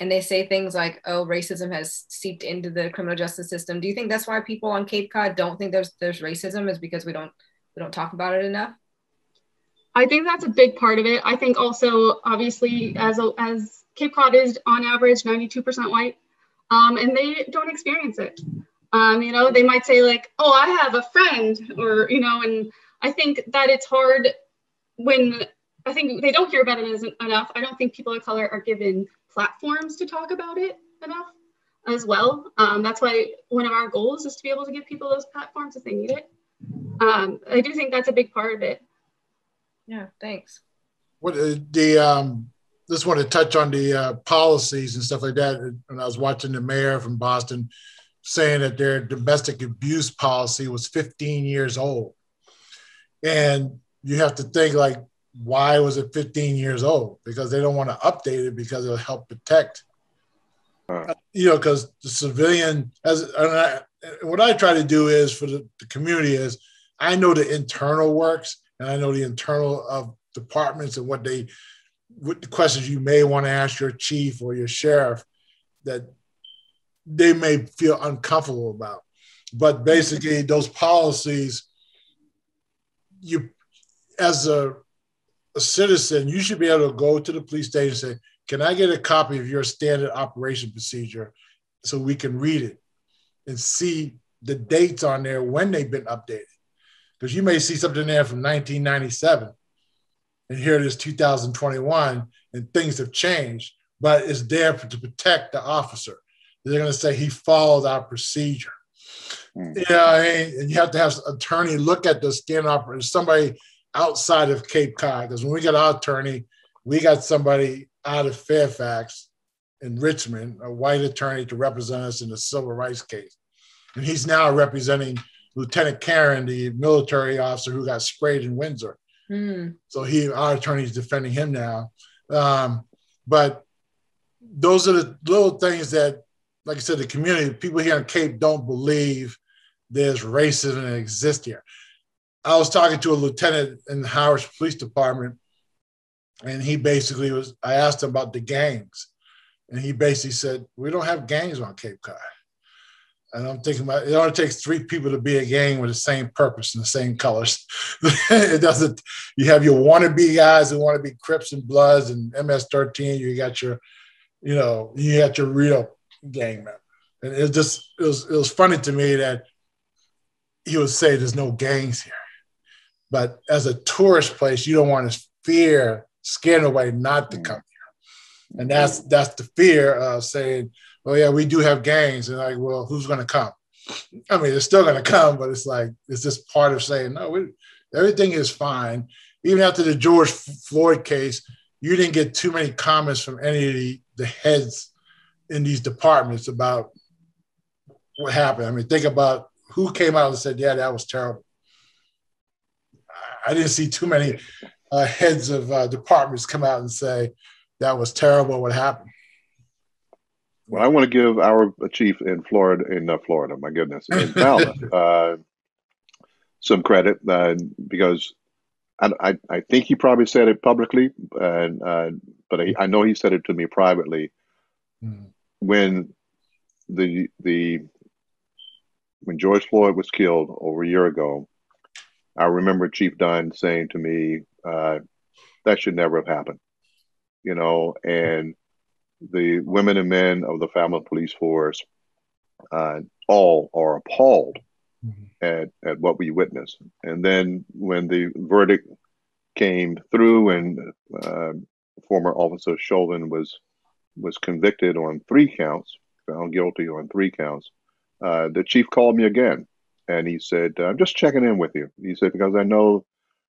and they say things like, oh, racism has seeped into the criminal justice system. Do you think that's why people on Cape Cod don't think there's there's racism is because we don't we don't talk about it enough? I think that's a big part of it. I think also, obviously, as, a, as Cape Cod is on average ninety-two percent white um, and they don't experience it. Um, you know, they might say like, oh, I have a friend or, you know, and I think that it's hard when I think they don't hear about it as enough. I don't think people of color are given platforms to talk about it enough as well. Um, that's why one of our goals is to be able to give people those platforms if they need it. Um, I do think that's a big part of it. Yeah, thanks. What uh, the, um, just want to touch on the uh, policies and stuff like that. When I was watching the mayor from Boston saying that their domestic abuse policy was fifteen years old. And you have to think like, why was it fifteen years old? Because they don't want to update it because it'll help protect, uh, you know, because the civilian, as and I, what I try to do is for the, the community is I know the internal works and I know the internal of departments and what they, what the questions you may want to ask your chief or your sheriff that they may feel uncomfortable about. But basically those policies, you, as a, a citizen, you should be able to go to the police station and say, can I get a copy of your standard operation procedure so we can read it? and see the dates on there when they've been updated. Because you may see something there from nineteen ninety-seven, and here it is two thousand twenty-one, and things have changed, but it's there to protect the officer. They're going to say he followed our procedure. Mm-hmm. You know, and, and you have to have an attorney look at the skin operator, somebody outside of Cape Cod, because when we got our attorney, we got somebody out of Fairfax in Richmond, a white attorney to represent us in the civil rights case. And he's now representing Lieutenant Karen, the military officer who got sprayed in Windsor. Mm. So he, our attorney is defending him now. Um, but those are the little things that, like I said, the community, people here in Cape don't believe there's racism that exists here. I was talking to a lieutenant in the Howard's Police Department, and he basically was, I asked him about the gangs. And he basically said, we don't have gangs on Cape Cod. And I'm thinking about, it only takes three people to be a gang with the same purpose and the same colors. It doesn't, you have your wannabe guys who want to be Crips and Bloods and M S thirteen, you got your, you know, you got your real gang member. And it just, it was, it was funny to me that he would say there's no gangs here. But as a tourist place, you don't want to fear, scare nobody not to come here. And that's, that's the fear of saying, oh yeah, we do have gangs. And like, well, who's going to come? I mean, they're still going to come, but it's like, it's just part of saying, no, we, everything is fine. Even after the George Floyd case, you didn't get too many comments from any of the, the heads in these departments about what happened. I mean, think about who came out and said, yeah, that was terrible. I didn't see too many uh, heads of uh, departments come out and say, that was terrible, what happened. Well, I want to give our chief in Florida, in uh, Florida, my goodness, in Falmouth, uh, some credit uh, because I, I, I think he probably said it publicly, and uh, but I, I know he said it to me privately. Mm. When the the when George Floyd was killed over a year ago, I remember Chief Dunn saying to me, uh, "That should never have happened," you know, and the women and men of the Falmouth Police Force uh, all are appalled mm-hmm. at, at what we witnessed. And then when the verdict came through and uh, former Officer Chauvin was was convicted on three counts, found guilty on three counts, uh, the chief called me again. And he said, I'm just checking in with you. He said, because I know,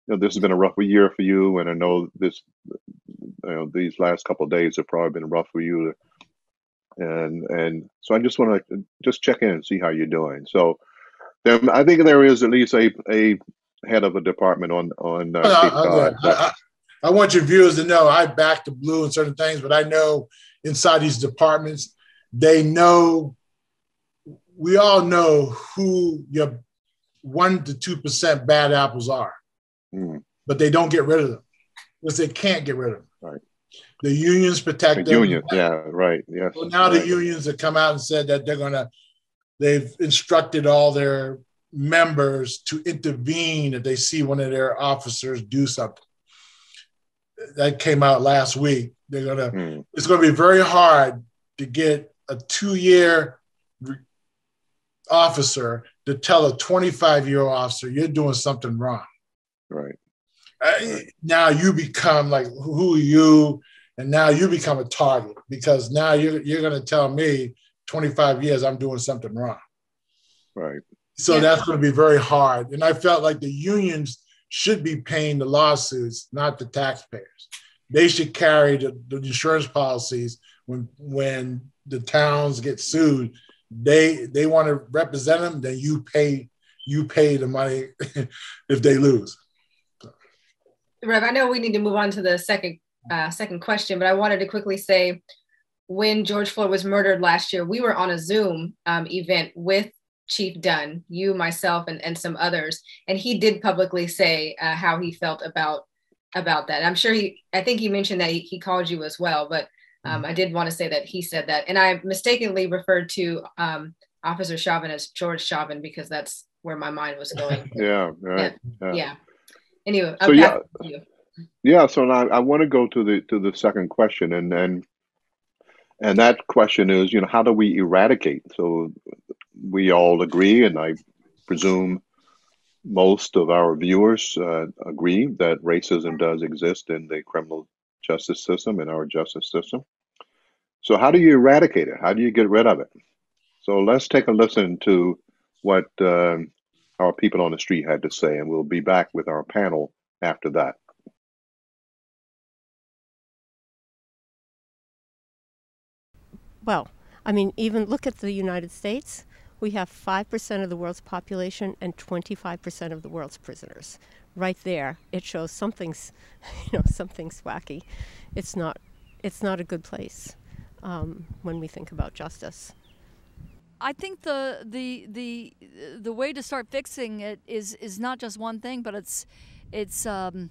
you know this has been a rough year for you. And I know this, you know, these last couple of days have probably been rough for you, and and so I just want to just check in and see how you're doing. So, there, I think there is at least a a head of a department on on. Uh, I, I, I, I want your viewers to know I back the blue in certain things, but I know inside these departments, they know. We all know who your one to two percent bad apples are, mm. but they don't get rid of them because they can't get rid of them. Right. The unions protect the them. Unions, yeah, right. Yes. So now right. The unions have come out and said that they're gonna, they've instructed all their members to intervene if they see one of their officers do something. That came out last week. They're gonna. Mm. It's gonna be very hard to get a two-year re- officer to tell a twenty-five-year-old officer you're doing something wrong. Right. Now you become like, who are you? And now you become a target because now you're, you're going to tell me twenty-five years I'm doing something wrong. Right. So yeah. That's going to be very hard. And I felt like the unions should be paying the lawsuits, not the taxpayers. They should carry the, the insurance policies when when the towns get sued. They they want to represent them, then you pay you pay the money if they lose. Rev, I know we need to move on to the second uh, second question, but I wanted to quickly say, when George Floyd was murdered last year, we were on a Zoom um, event with Chief Dunn, you, myself, and, and some others, and he did publicly say uh, how he felt about about that. I'm sure he, I think he mentioned that he, he called you as well, but um, I did want to say that he said that, and I mistakenly referred to um, Officer Chauvin as George Chauvin because that's where my mind was going. yeah, right. Yeah. yeah. yeah. Anyway, so yeah, you. yeah. So now I want to go to the to the second question, and and and that question is, you know, how do we eradicate? So we all agree, and I presume most of our viewers uh, agree, that racism does exist in the criminal justice system, in our justice system. So how do you eradicate it? How do you get rid of it? So let's take a listen to what uh, our people on the street had to say, and we'll be back with our panel after that. Well, I mean, even look at the United States. We have five percent of the world's population and twenty-five percent of the world's prisoners. Right there, it shows something's, you know, something's wacky. It's not, it's not a good place um, when we think about justice. I think the the the the way to start fixing it is is not just one thing, but it's it's. Um,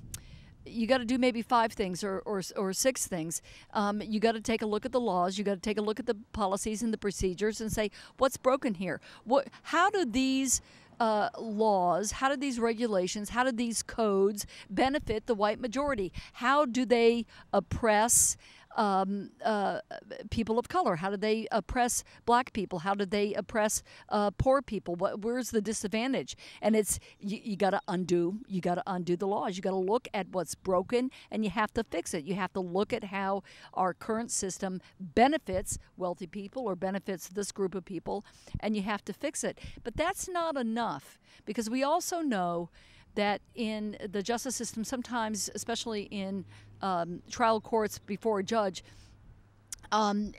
You got to do maybe five things or, or, or six things. Um, you got to take a look at the laws. You got to take a look at the policies and the procedures and say, what's broken here? What? How do these uh, laws, how do these regulations, how do these codes benefit the white majority? How do they oppress Um, uh, people of color? How do they oppress black people? How do they oppress uh, poor people? What, where's the disadvantage? And it's, you, you got to undo, you got to undo the laws. You got to look at what's broken and you have to fix it. You have to look at how our current system benefits wealthy people or benefits this group of people, and you have to fix it. But that's not enough, because we also know that in the justice system, sometimes, especially in um, trial courts before a judge, um,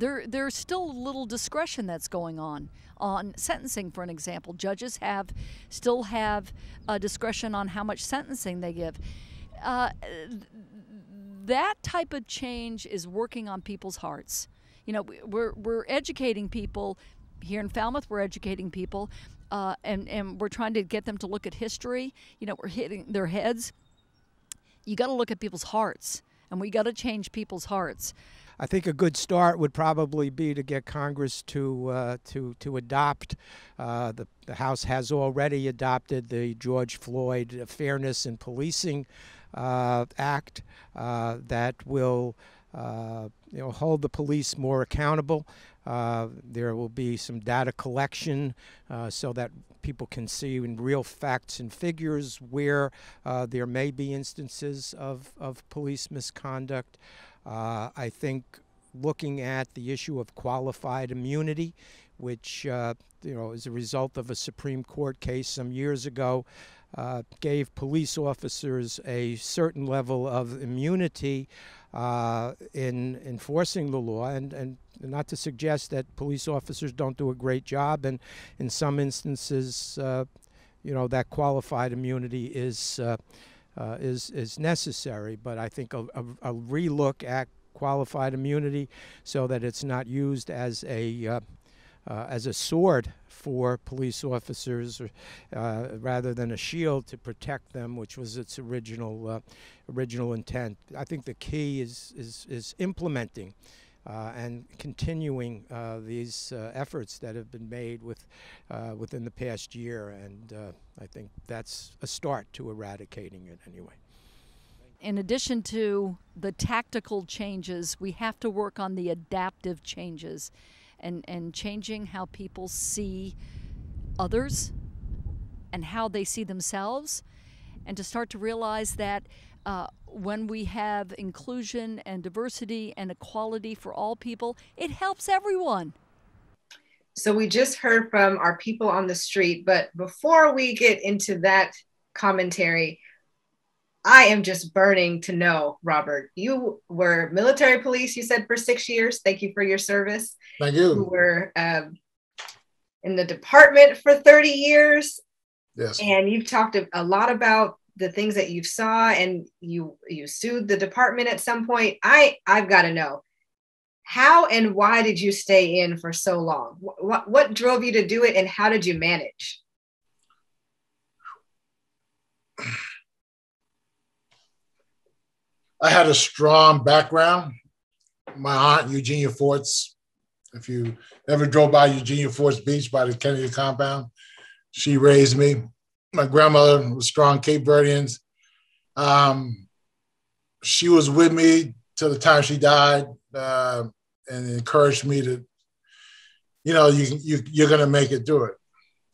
there there's still little discretion that's going on on sentencing. For an example, judges have still have uh, discretion on how much sentencing they give. Uh, that type of change is working on people's hearts. You know, we're we're educating people here in Falmouth. We're educating people. Uh, and, and we're trying to get them to look at history. You know, we're hitting their heads. You got to look at people's hearts, and we got to change people's hearts. I think a good start would probably be to get Congress to uh, to to adopt. Uh, the, the House has already adopted the George Floyd Fairness in Policing uh, Act uh, that will uh, you know, hold the police more accountable. Uh, there will be some data collection uh, so that people can see in real facts and figures where uh, there may be instances of, of police misconduct. Uh, I think looking at the issue of qualified immunity, which uh, you know, is a result of a Supreme Court case some years ago, uh, gave police officers a certain level of immunity Uh, in enforcing the law, and, and not to suggest that police officers don't do a great job, and in some instances, uh, you know, that qualified immunity is uh, uh, is is necessary. But I think a, a, a relook at qualified immunity so that it's not used as a uh, uh, as a sword for police officers, or, uh, rather than a shield to protect them, which was its original uh, original intent. I think the key is is, is implementing uh, and continuing uh, these uh, efforts that have been made with uh, within the past year, and uh, I think that's a start to eradicating it anyway. In addition to the tactical changes, we have to work on the adaptive changes. And, and changing how people see others and how they see themselves, and to start to realize that uh, when we have inclusion and diversity and equality for all people, it helps everyone. So we just heard from our people on the street, but before we get into that commentary, I am just burning to know, Robert, you were military police, you said, for six years. Thank you for your service. Thank you. You were um, in the department for thirty years. Yes. And you've talked a lot about the things that you saw, and you you sued the department at some point. I, I've got to know, how and why did you stay in for so long? What, what drove you to do it, and how did you manage? I had a strong background. My aunt, Eugenia Fortes, if you ever drove by Eugenia Fortes Beach by the Kennedy compound, she raised me. My grandmother was strong Cape Verdeans. Um, she was with me till the time she died uh, and encouraged me to you know, you, you, you're going to make it do it.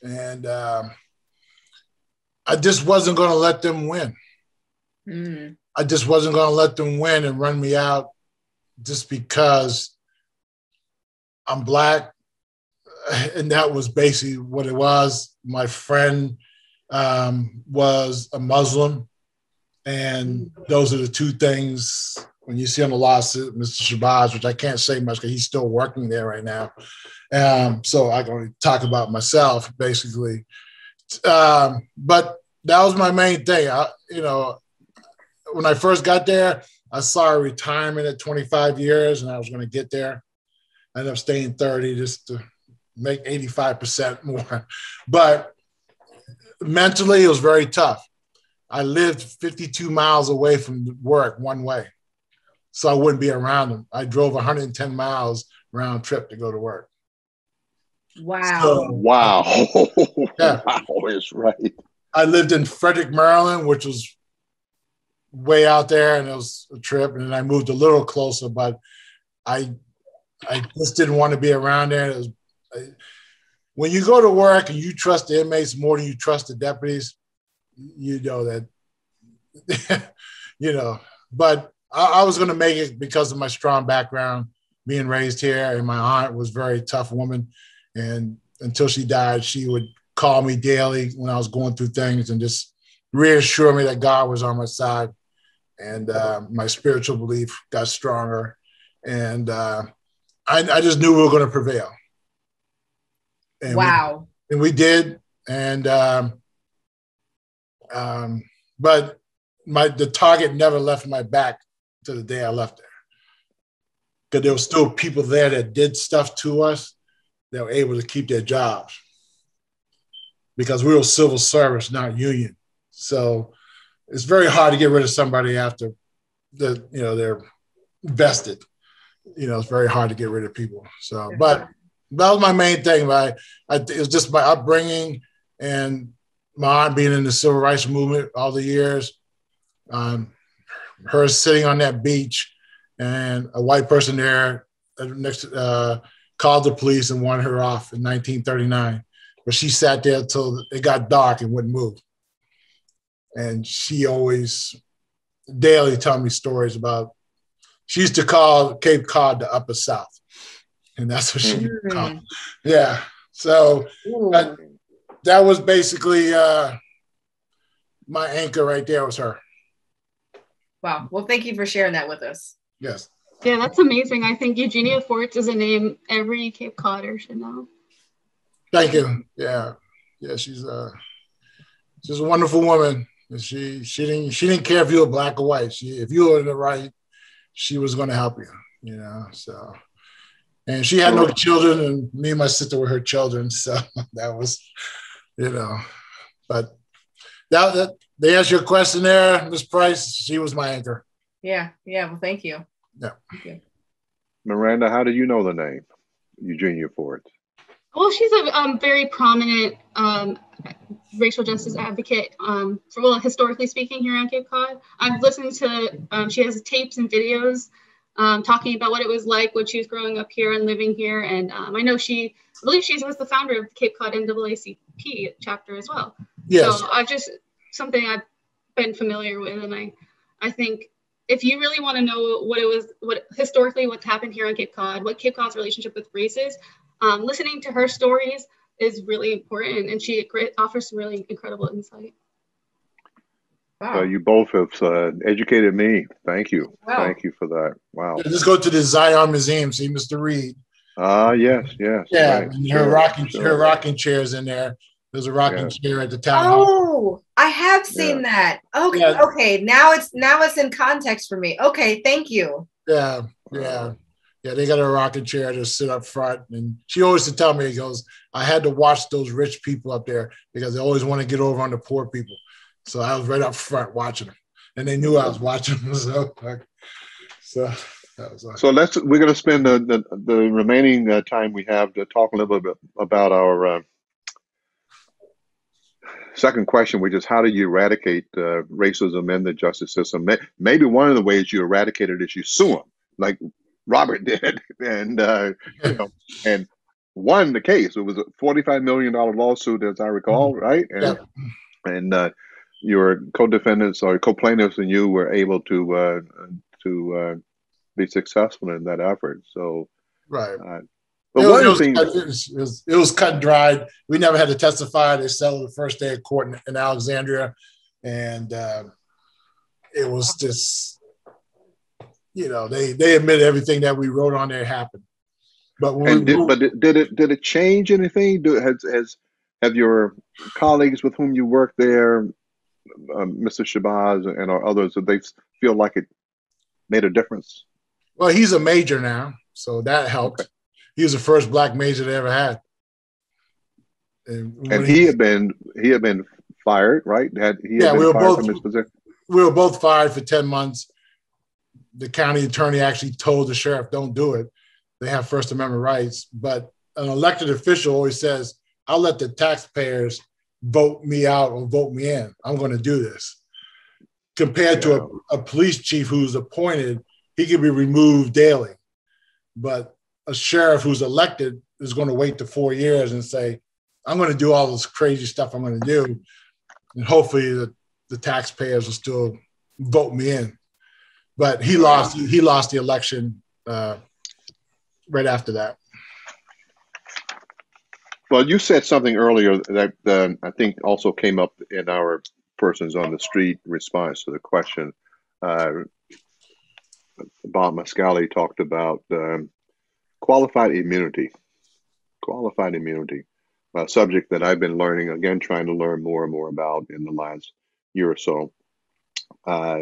And um, I just wasn't going to let them win. Mm. I just wasn't going to let them win and run me out just because I'm Black. And that was basically what it was. My friend um, was a Muslim. And those are the two things when you see on the loss of Mister Shabazz, which I can't say much because he's still working there right now. Um, so I can only talk about myself, basically. Um, but that was my main thing. I, you know, when I first got there, I saw a retirement at twenty-five years, and I was going to get there. I ended up staying thirty just to make eighty-five percent more. But mentally, it was very tough. I lived fifty-two miles away from work one way, so I wouldn't be around them. I drove one hundred ten miles round trip to go to work. Wow. So, wow. Yeah. Wow, that's right. I lived in Frederick, Maryland, which was way out there, and it was a trip. And then I moved a little closer, but I, I just didn't want to be around there. It was, I, when you go to work and you trust the inmates more than you trust the deputies, you know that, you know, but I, I was going to make it because of my strong background, being raised here. And my aunt was a very tough woman. And until she died, she would call me daily when I was going through things and just reassure me that God was on my side. And uh, my spiritual belief got stronger. And uh, I, I just knew we were going to prevail. And wow. We, and we did. And, um, Um, but my the target never left my back to the day I left there, because there were still people there that did stuff to us that were able to keep their jobs, because we were civil service, not union. So it's very hard to get rid of somebody after the you know they're vested. You know, it's very hard to get rid of people. So, but that was my main thing. But I, I, it was just my upbringing and my aunt being in the civil rights movement all the years, um, her sitting on that beach and a white person there next uh, called the police and wanted her off in nineteen thirty-nine. But she sat there till it got dark and wouldn't move. And she always daily tell me stories about, she used to call Cape Cod the Upper South. And that's what she used to call. Yeah. So I, that was basically uh, my anchor right there was her. Wow. Well, thank you for sharing that with us. Yes. Yeah, that's amazing. I think Eugenia Fortes is a name every Cape Codder should know. Thank you. Yeah. Yeah, she's uh, she's a wonderful woman. She she didn't she didn't care if you were Black or white. She, if you were in the right, she was going to help you, you know, so. And she had no children, and me and my sister were her children, so that was... You know, but that, that they asked your question there, Miz Price. She was my anchor. Yeah, yeah. Well, thank you. Yeah. Thank you. Miranda, how do you know the name Eugenia Fortes? Well, she's a um, very prominent um, racial justice advocate, um, for, well, historically speaking, here on Cape Cod. I've listened to, um, she has tapes and videos um, talking about what it was like when she was growing up here and living here. And um, I know she, I believe she was the founder of the Cape Cod N double A C P chapter as well. Yes. So I've just, something I've been familiar with. And I, I think if you really want to know what it was, what historically what's happened here on Cape Cod, what Cape Cod's relationship with race is, um, listening to her stories is really important. And she offers some really incredible insight. Wow. Uh, you both have uh, educated me. Thank you. Wow. Thank you for that. Wow. Yeah, just go to the Zion Museum, see Mister Reed. Ah, uh, yes, yes. Yeah, right. And her, sure, rocking, sure. her rocking chair's in there. There's a rocking yes. chair at the town hall. Oh, I have seen yeah. that. Okay, yeah. okay. Now it's now it's in context for me. Okay, thank you. Yeah, yeah. Yeah, they got a rocking chair to sit up front. And she always would tell me, he goes, I had to watch those rich people up there because they always want to get over on the poor people. So I was right up front watching them. And they knew I was watching them. So, so. So let's. We're going to spend the the, the remaining uh, time we have to talk a little bit about our uh, second question, which is how do you eradicate uh, racism in the justice system? Maybe one of the ways you eradicate it is you sue them, like Robert did, and uh, you know, and won the case. It was a forty-five million dollars lawsuit, as I recall, right? And, yeah. and uh, your co-defendants or co-plaintiffs and you were able to uh, to uh, be successful in that effort. So, right. Uh, but it, one was, thing, it, was, it, was, it was cut and dried. We never had to testify. They settled the first day of court in, in Alexandria. And uh, it was just, you know, they, they admitted everything that we wrote on there happened. But when we did, moved, but did, did it did it change anything? Do, has, has have your colleagues with whom you work there, um, Mister Shabazz and or others, do they feel like it made a difference? Well, he's a major now, so that helped. Okay. He was the first black major they ever had, and, and he, he had been he had been fired, right? Had he? Yeah, had been we were fired both from his position. We were both fired for ten months. The county attorney actually told the sheriff, "Don't do it. They have First Amendment rights," but an elected official always says, "I'll let the taxpayers vote me out or vote me in. I'm going to do this." Compared yeah. to a, a police chief who's appointed, he can be removed daily. But a sheriff who's elected is going to wait to four years and say, "I'm going to do all this crazy stuff I'm going to do, and hopefully the, the taxpayers will still vote me in." But he lost. He lost the election. Uh, right after that. Well, you said something earlier that um, I think also came up in our persons on the street response to the question. Uh, Bob Mascali talked about um, qualified immunity, qualified immunity, a subject that I've been learning, again, trying to learn more and more about in the last year or so. Uh,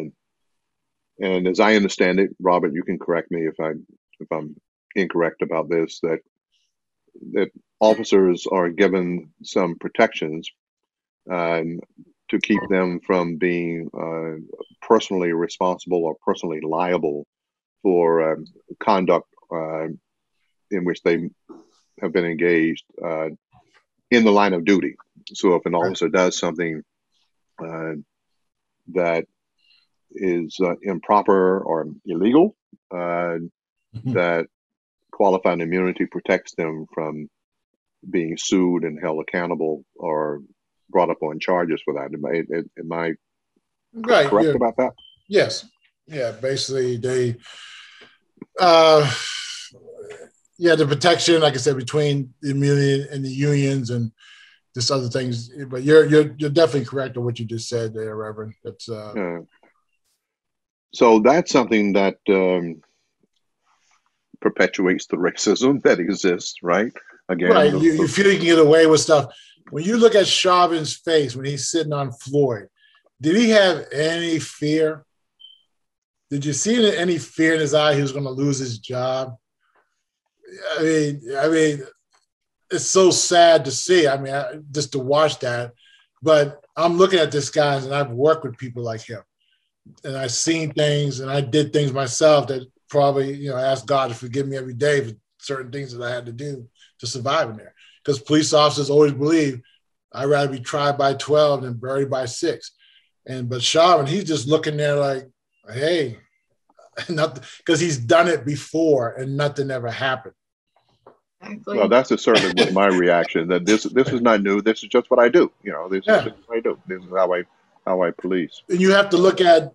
and as I understand it, Robert, you can correct me if, I, if I'm incorrect about this, that that officers are given some protections um, to keep them from being uh, personally responsible or personally liable for um, conduct uh, in which they have been engaged uh, in the line of duty. So if an officer does something uh, that is uh, improper or illegal, uh, mm-hmm. that qualified immunity protects them from being sued and held accountable or brought up on charges for that. Am I, am I right, correct yeah. about that? Yes. Yeah, basically they, uh, yeah, the protection, like I said, between the immunity and the unions and this other things, but you're, you're, you're definitely correct on what you just said there, Reverend. That's, uh, yeah. So that's something that, um, perpetuates the racism that exists, right? Again, right. You, you feel you can get away with stuff. When you look at Chauvin's face when he's sitting on Floyd, did he have any fear? Did you see any fear in his eye he was going to lose his job? I mean, I mean, it's so sad to see. I mean, I, just to watch that. But I'm looking at this guy, and I've worked with people like him, and I've seen things, and I did things myself that. Probably, you know, ask God to forgive me every day for certain things that I had to do to survive in there. Because police officers always believe I'd rather be tried by twelve than buried by six. And but Chauvin, he's just looking there like, hey, nothing, because he's done it before and nothing ever happened. Well, that's certainly my reaction. That this this is not new. This is just what I do. You know, this yeah. is what I do. This is how I how I police. And you have to look at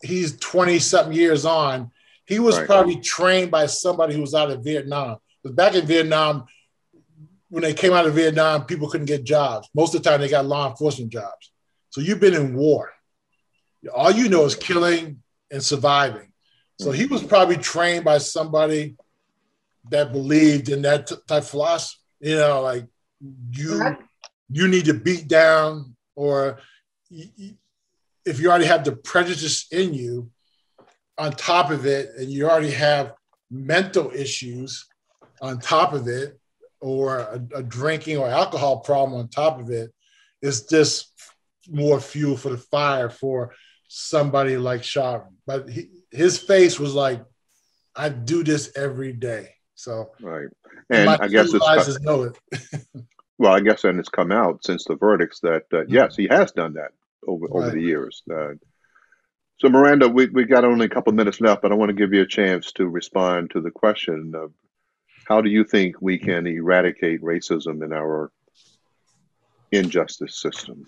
he's twenty something years on. He was right. probably trained by somebody who was out of Vietnam. Because back in Vietnam, when they came out of Vietnam, people couldn't get jobs. Most of the time, they got law enforcement jobs. So you've been in war. All you know is killing and surviving. So he was probably trained by somebody that believed in that type of philosophy. You know, like, you, you need to beat down, or if you already have the prejudice in you, on top of it, and you already have mental issues on top of it, or a, a drinking or alcohol problem on top of it, it's just more fuel for the fire for somebody like Chauvin. But he, his face was like, I do this every day. So right. And I guess it's know it. Well, I guess, and it's come out since the verdicts that, uh, mm-hmm. yes, he has done that over, over right. the years. Uh, So, Miranda, we we got only a couple of minutes left, but I want to give you a chance to respond to the question of How do you think we can eradicate racism in our injustice system?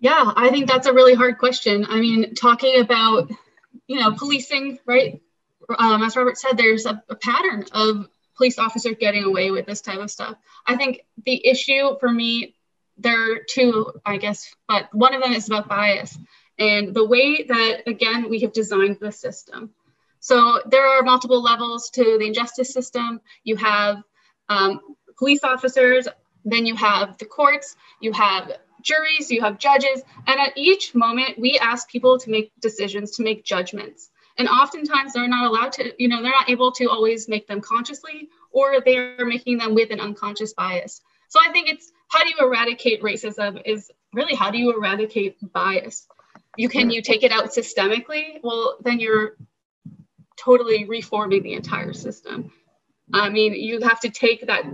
Yeah, I think that's a really hard question. I mean, talking about, you know, policing, right? Um, as Robert said, there's a, a pattern of police officers getting away with this type of stuff. I think the issue for me, there are two, I guess, but one of them is about bias and the way that, again, we have designed the system. So there are multiple levels to the injustice system. You have um, police officers, then you have the courts, you have juries, you have judges, and at each moment we ask people to make decisions, to make judgments. And oftentimes they're not allowed to, you know, they're not able to always make them consciously, or they're making them with an unconscious bias. So I think it's, how do you eradicate racism is really, how do you eradicate bias? You can you take it out systemically? Well, then you're totally reforming the entire system. I mean, you have to take that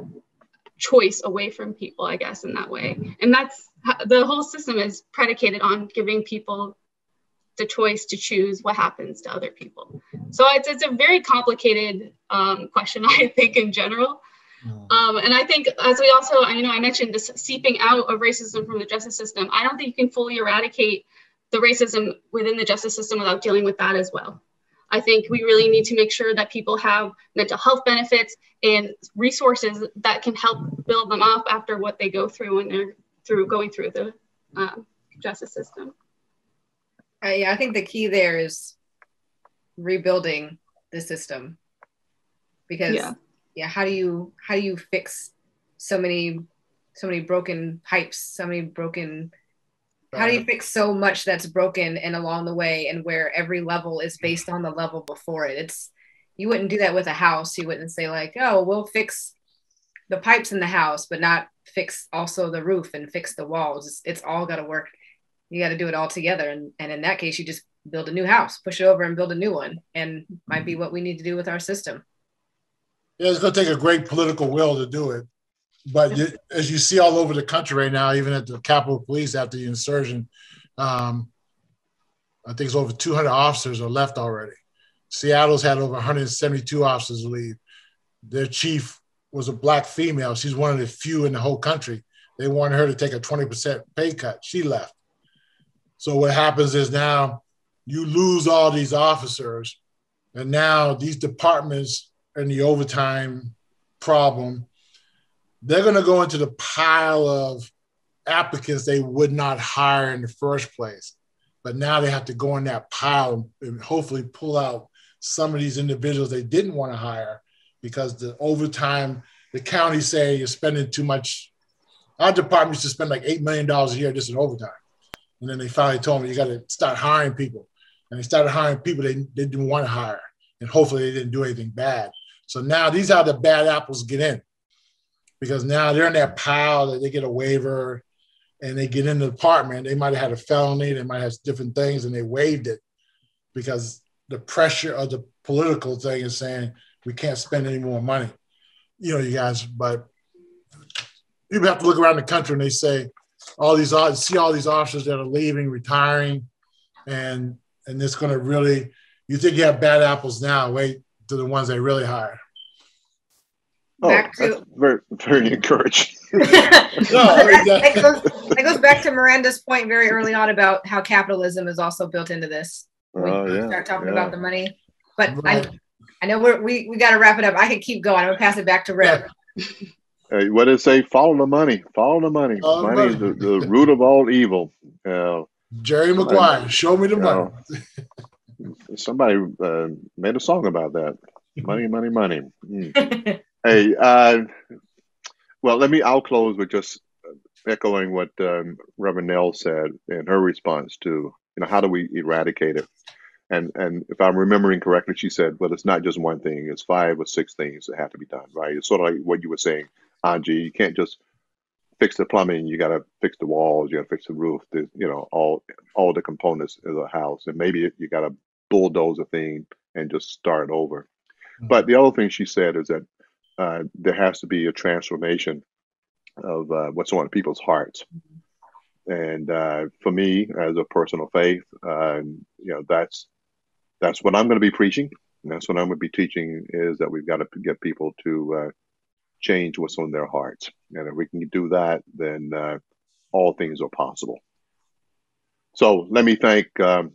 choice away from people, I guess, in that way. And that's, the whole system is predicated on giving people the choice to choose what happens to other people. So it's, it's a very complicated um, question, I think, in general. Um, and I think as we also, you know, I mentioned this seeping out of racism from the justice system. I don't think you can fully eradicate the racism within the justice system without dealing with that as well. I think we really need to make sure that people have mental health benefits and resources that can help build them up after what they go through when they're through going through the uh, justice system. Uh, yeah, I think the key there is rebuilding the system, because yeah. yeah, how do you how do you fix so many so many broken pipes, so many broken. How do you fix so much that's broken and along the way, and where every level is based on the level before it? It's, you wouldn't do that with a house. You wouldn't say like, oh, we'll fix the pipes in the house, but not fix also the roof and fix the walls. It's, it's all got to work. You got to do it all together. And, and in that case, you just build a new house, push it over and build a new one. And might be what we need to do with our system. Yeah, it's going to take a great political will to do it. But you, as you see all over the country right now, even at the Capitol Police after the insurrection, um, I think it's over two hundred officers are left already. Seattle's had over one hundred seventy-two officers leave. Their chief was a black female. She's one of the few in the whole country. They wanted her to take a twenty percent pay cut. She left. So what happens is now you lose all these officers, and now these departments and the overtime problem, they're going to go into the pile of applicants they would not hire in the first place. But now they have to go in that pile and hopefully pull out some of these individuals they didn't want to hire because the overtime, the county say you're spending too much. Our department used to spend like eight million dollars a year just in overtime. And then they finally told me, you got to start hiring people. And they started hiring people they, they didn't want to hire. And hopefully they didn't do anything bad. So now these are the bad apples get in. Because now they're in that pile that they get a waiver and they get in the department. They might have had a felony, they might have different things, and they waived it because the pressure of the political thing is saying, we can't spend any more money. You know, you guys, but you have to look around the country and they say, all these, see all these officers that are leaving, retiring, and, and it's going to really, you think you have bad apples now, wait to the ones they really hire. Oh, back to, that's very, very encouraging. No, that, goes, that goes back to Miranda's point very early on about how capitalism is also built into this. Oh, we yeah, start talking yeah. about the money, but right. I, I know we're, we we got to wrap it up. I could keep going. I'm gonna pass it back to Rev. Yeah. Hey, what did it say? Follow the money. Follow the money. Follow money, money is the, the root of all evil. Uh, Jerry Maguire, uh, show me the money. Know, somebody uh, made a song about that. Money, money, money. Mm. Hey, uh, well, let me, I'll close with just echoing what um, Reverend Nell said in her response to, you know, how do we eradicate it? And and if I'm remembering correctly, she said, well, it's not just one thing, it's five or six things that have to be done, right? It's sort of like what you were saying, Angie, you can't just fix the plumbing, you got to fix the walls, you got to fix the roof, the, you know, all, all the components of the house. And maybe you got to bulldoze a thing and just start over. Mm-hmm. But the other thing she said is that Uh, there has to be a transformation of uh, what's on people's hearts. And uh, for me, as a person of faith, uh, you know, that's that's what I'm going to be preaching. And that's what I'm going to be teaching, is that we've got to get people to uh, change what's on their hearts. And if we can do that, then uh, all things are possible. So let me thank um,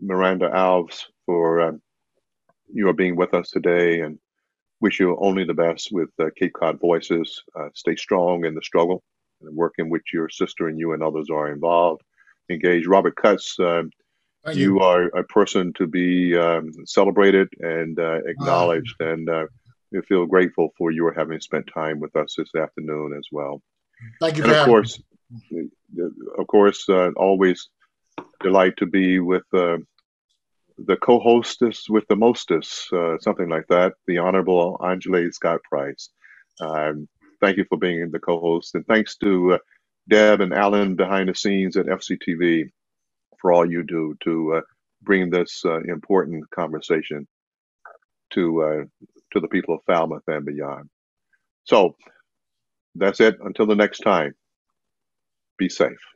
Miranda Alves for uh, you being with us today, and wish you only the best with uh, Cape Cod Voices. Uh, stay strong in the struggle and the work in which your sister and you and others are involved. Engage. Robert Cutts, uh, you are a person to be um, celebrated and uh, acknowledged, wow. and uh, we feel grateful for your having spent time with us this afternoon as well. Thank you, and of course, me. of course, uh, always delight to be with uh, the co-hostess with the mostess, uh, something like that. The Honorable Onjalé Scott-Price. Um, thank you for being the co-host, and thanks to uh, Deb and Alan behind the scenes at F C T V. For all you do to uh, bring this uh, important conversation to uh, to the people of Falmouth and beyond. So that's it. Until the next time, be safe.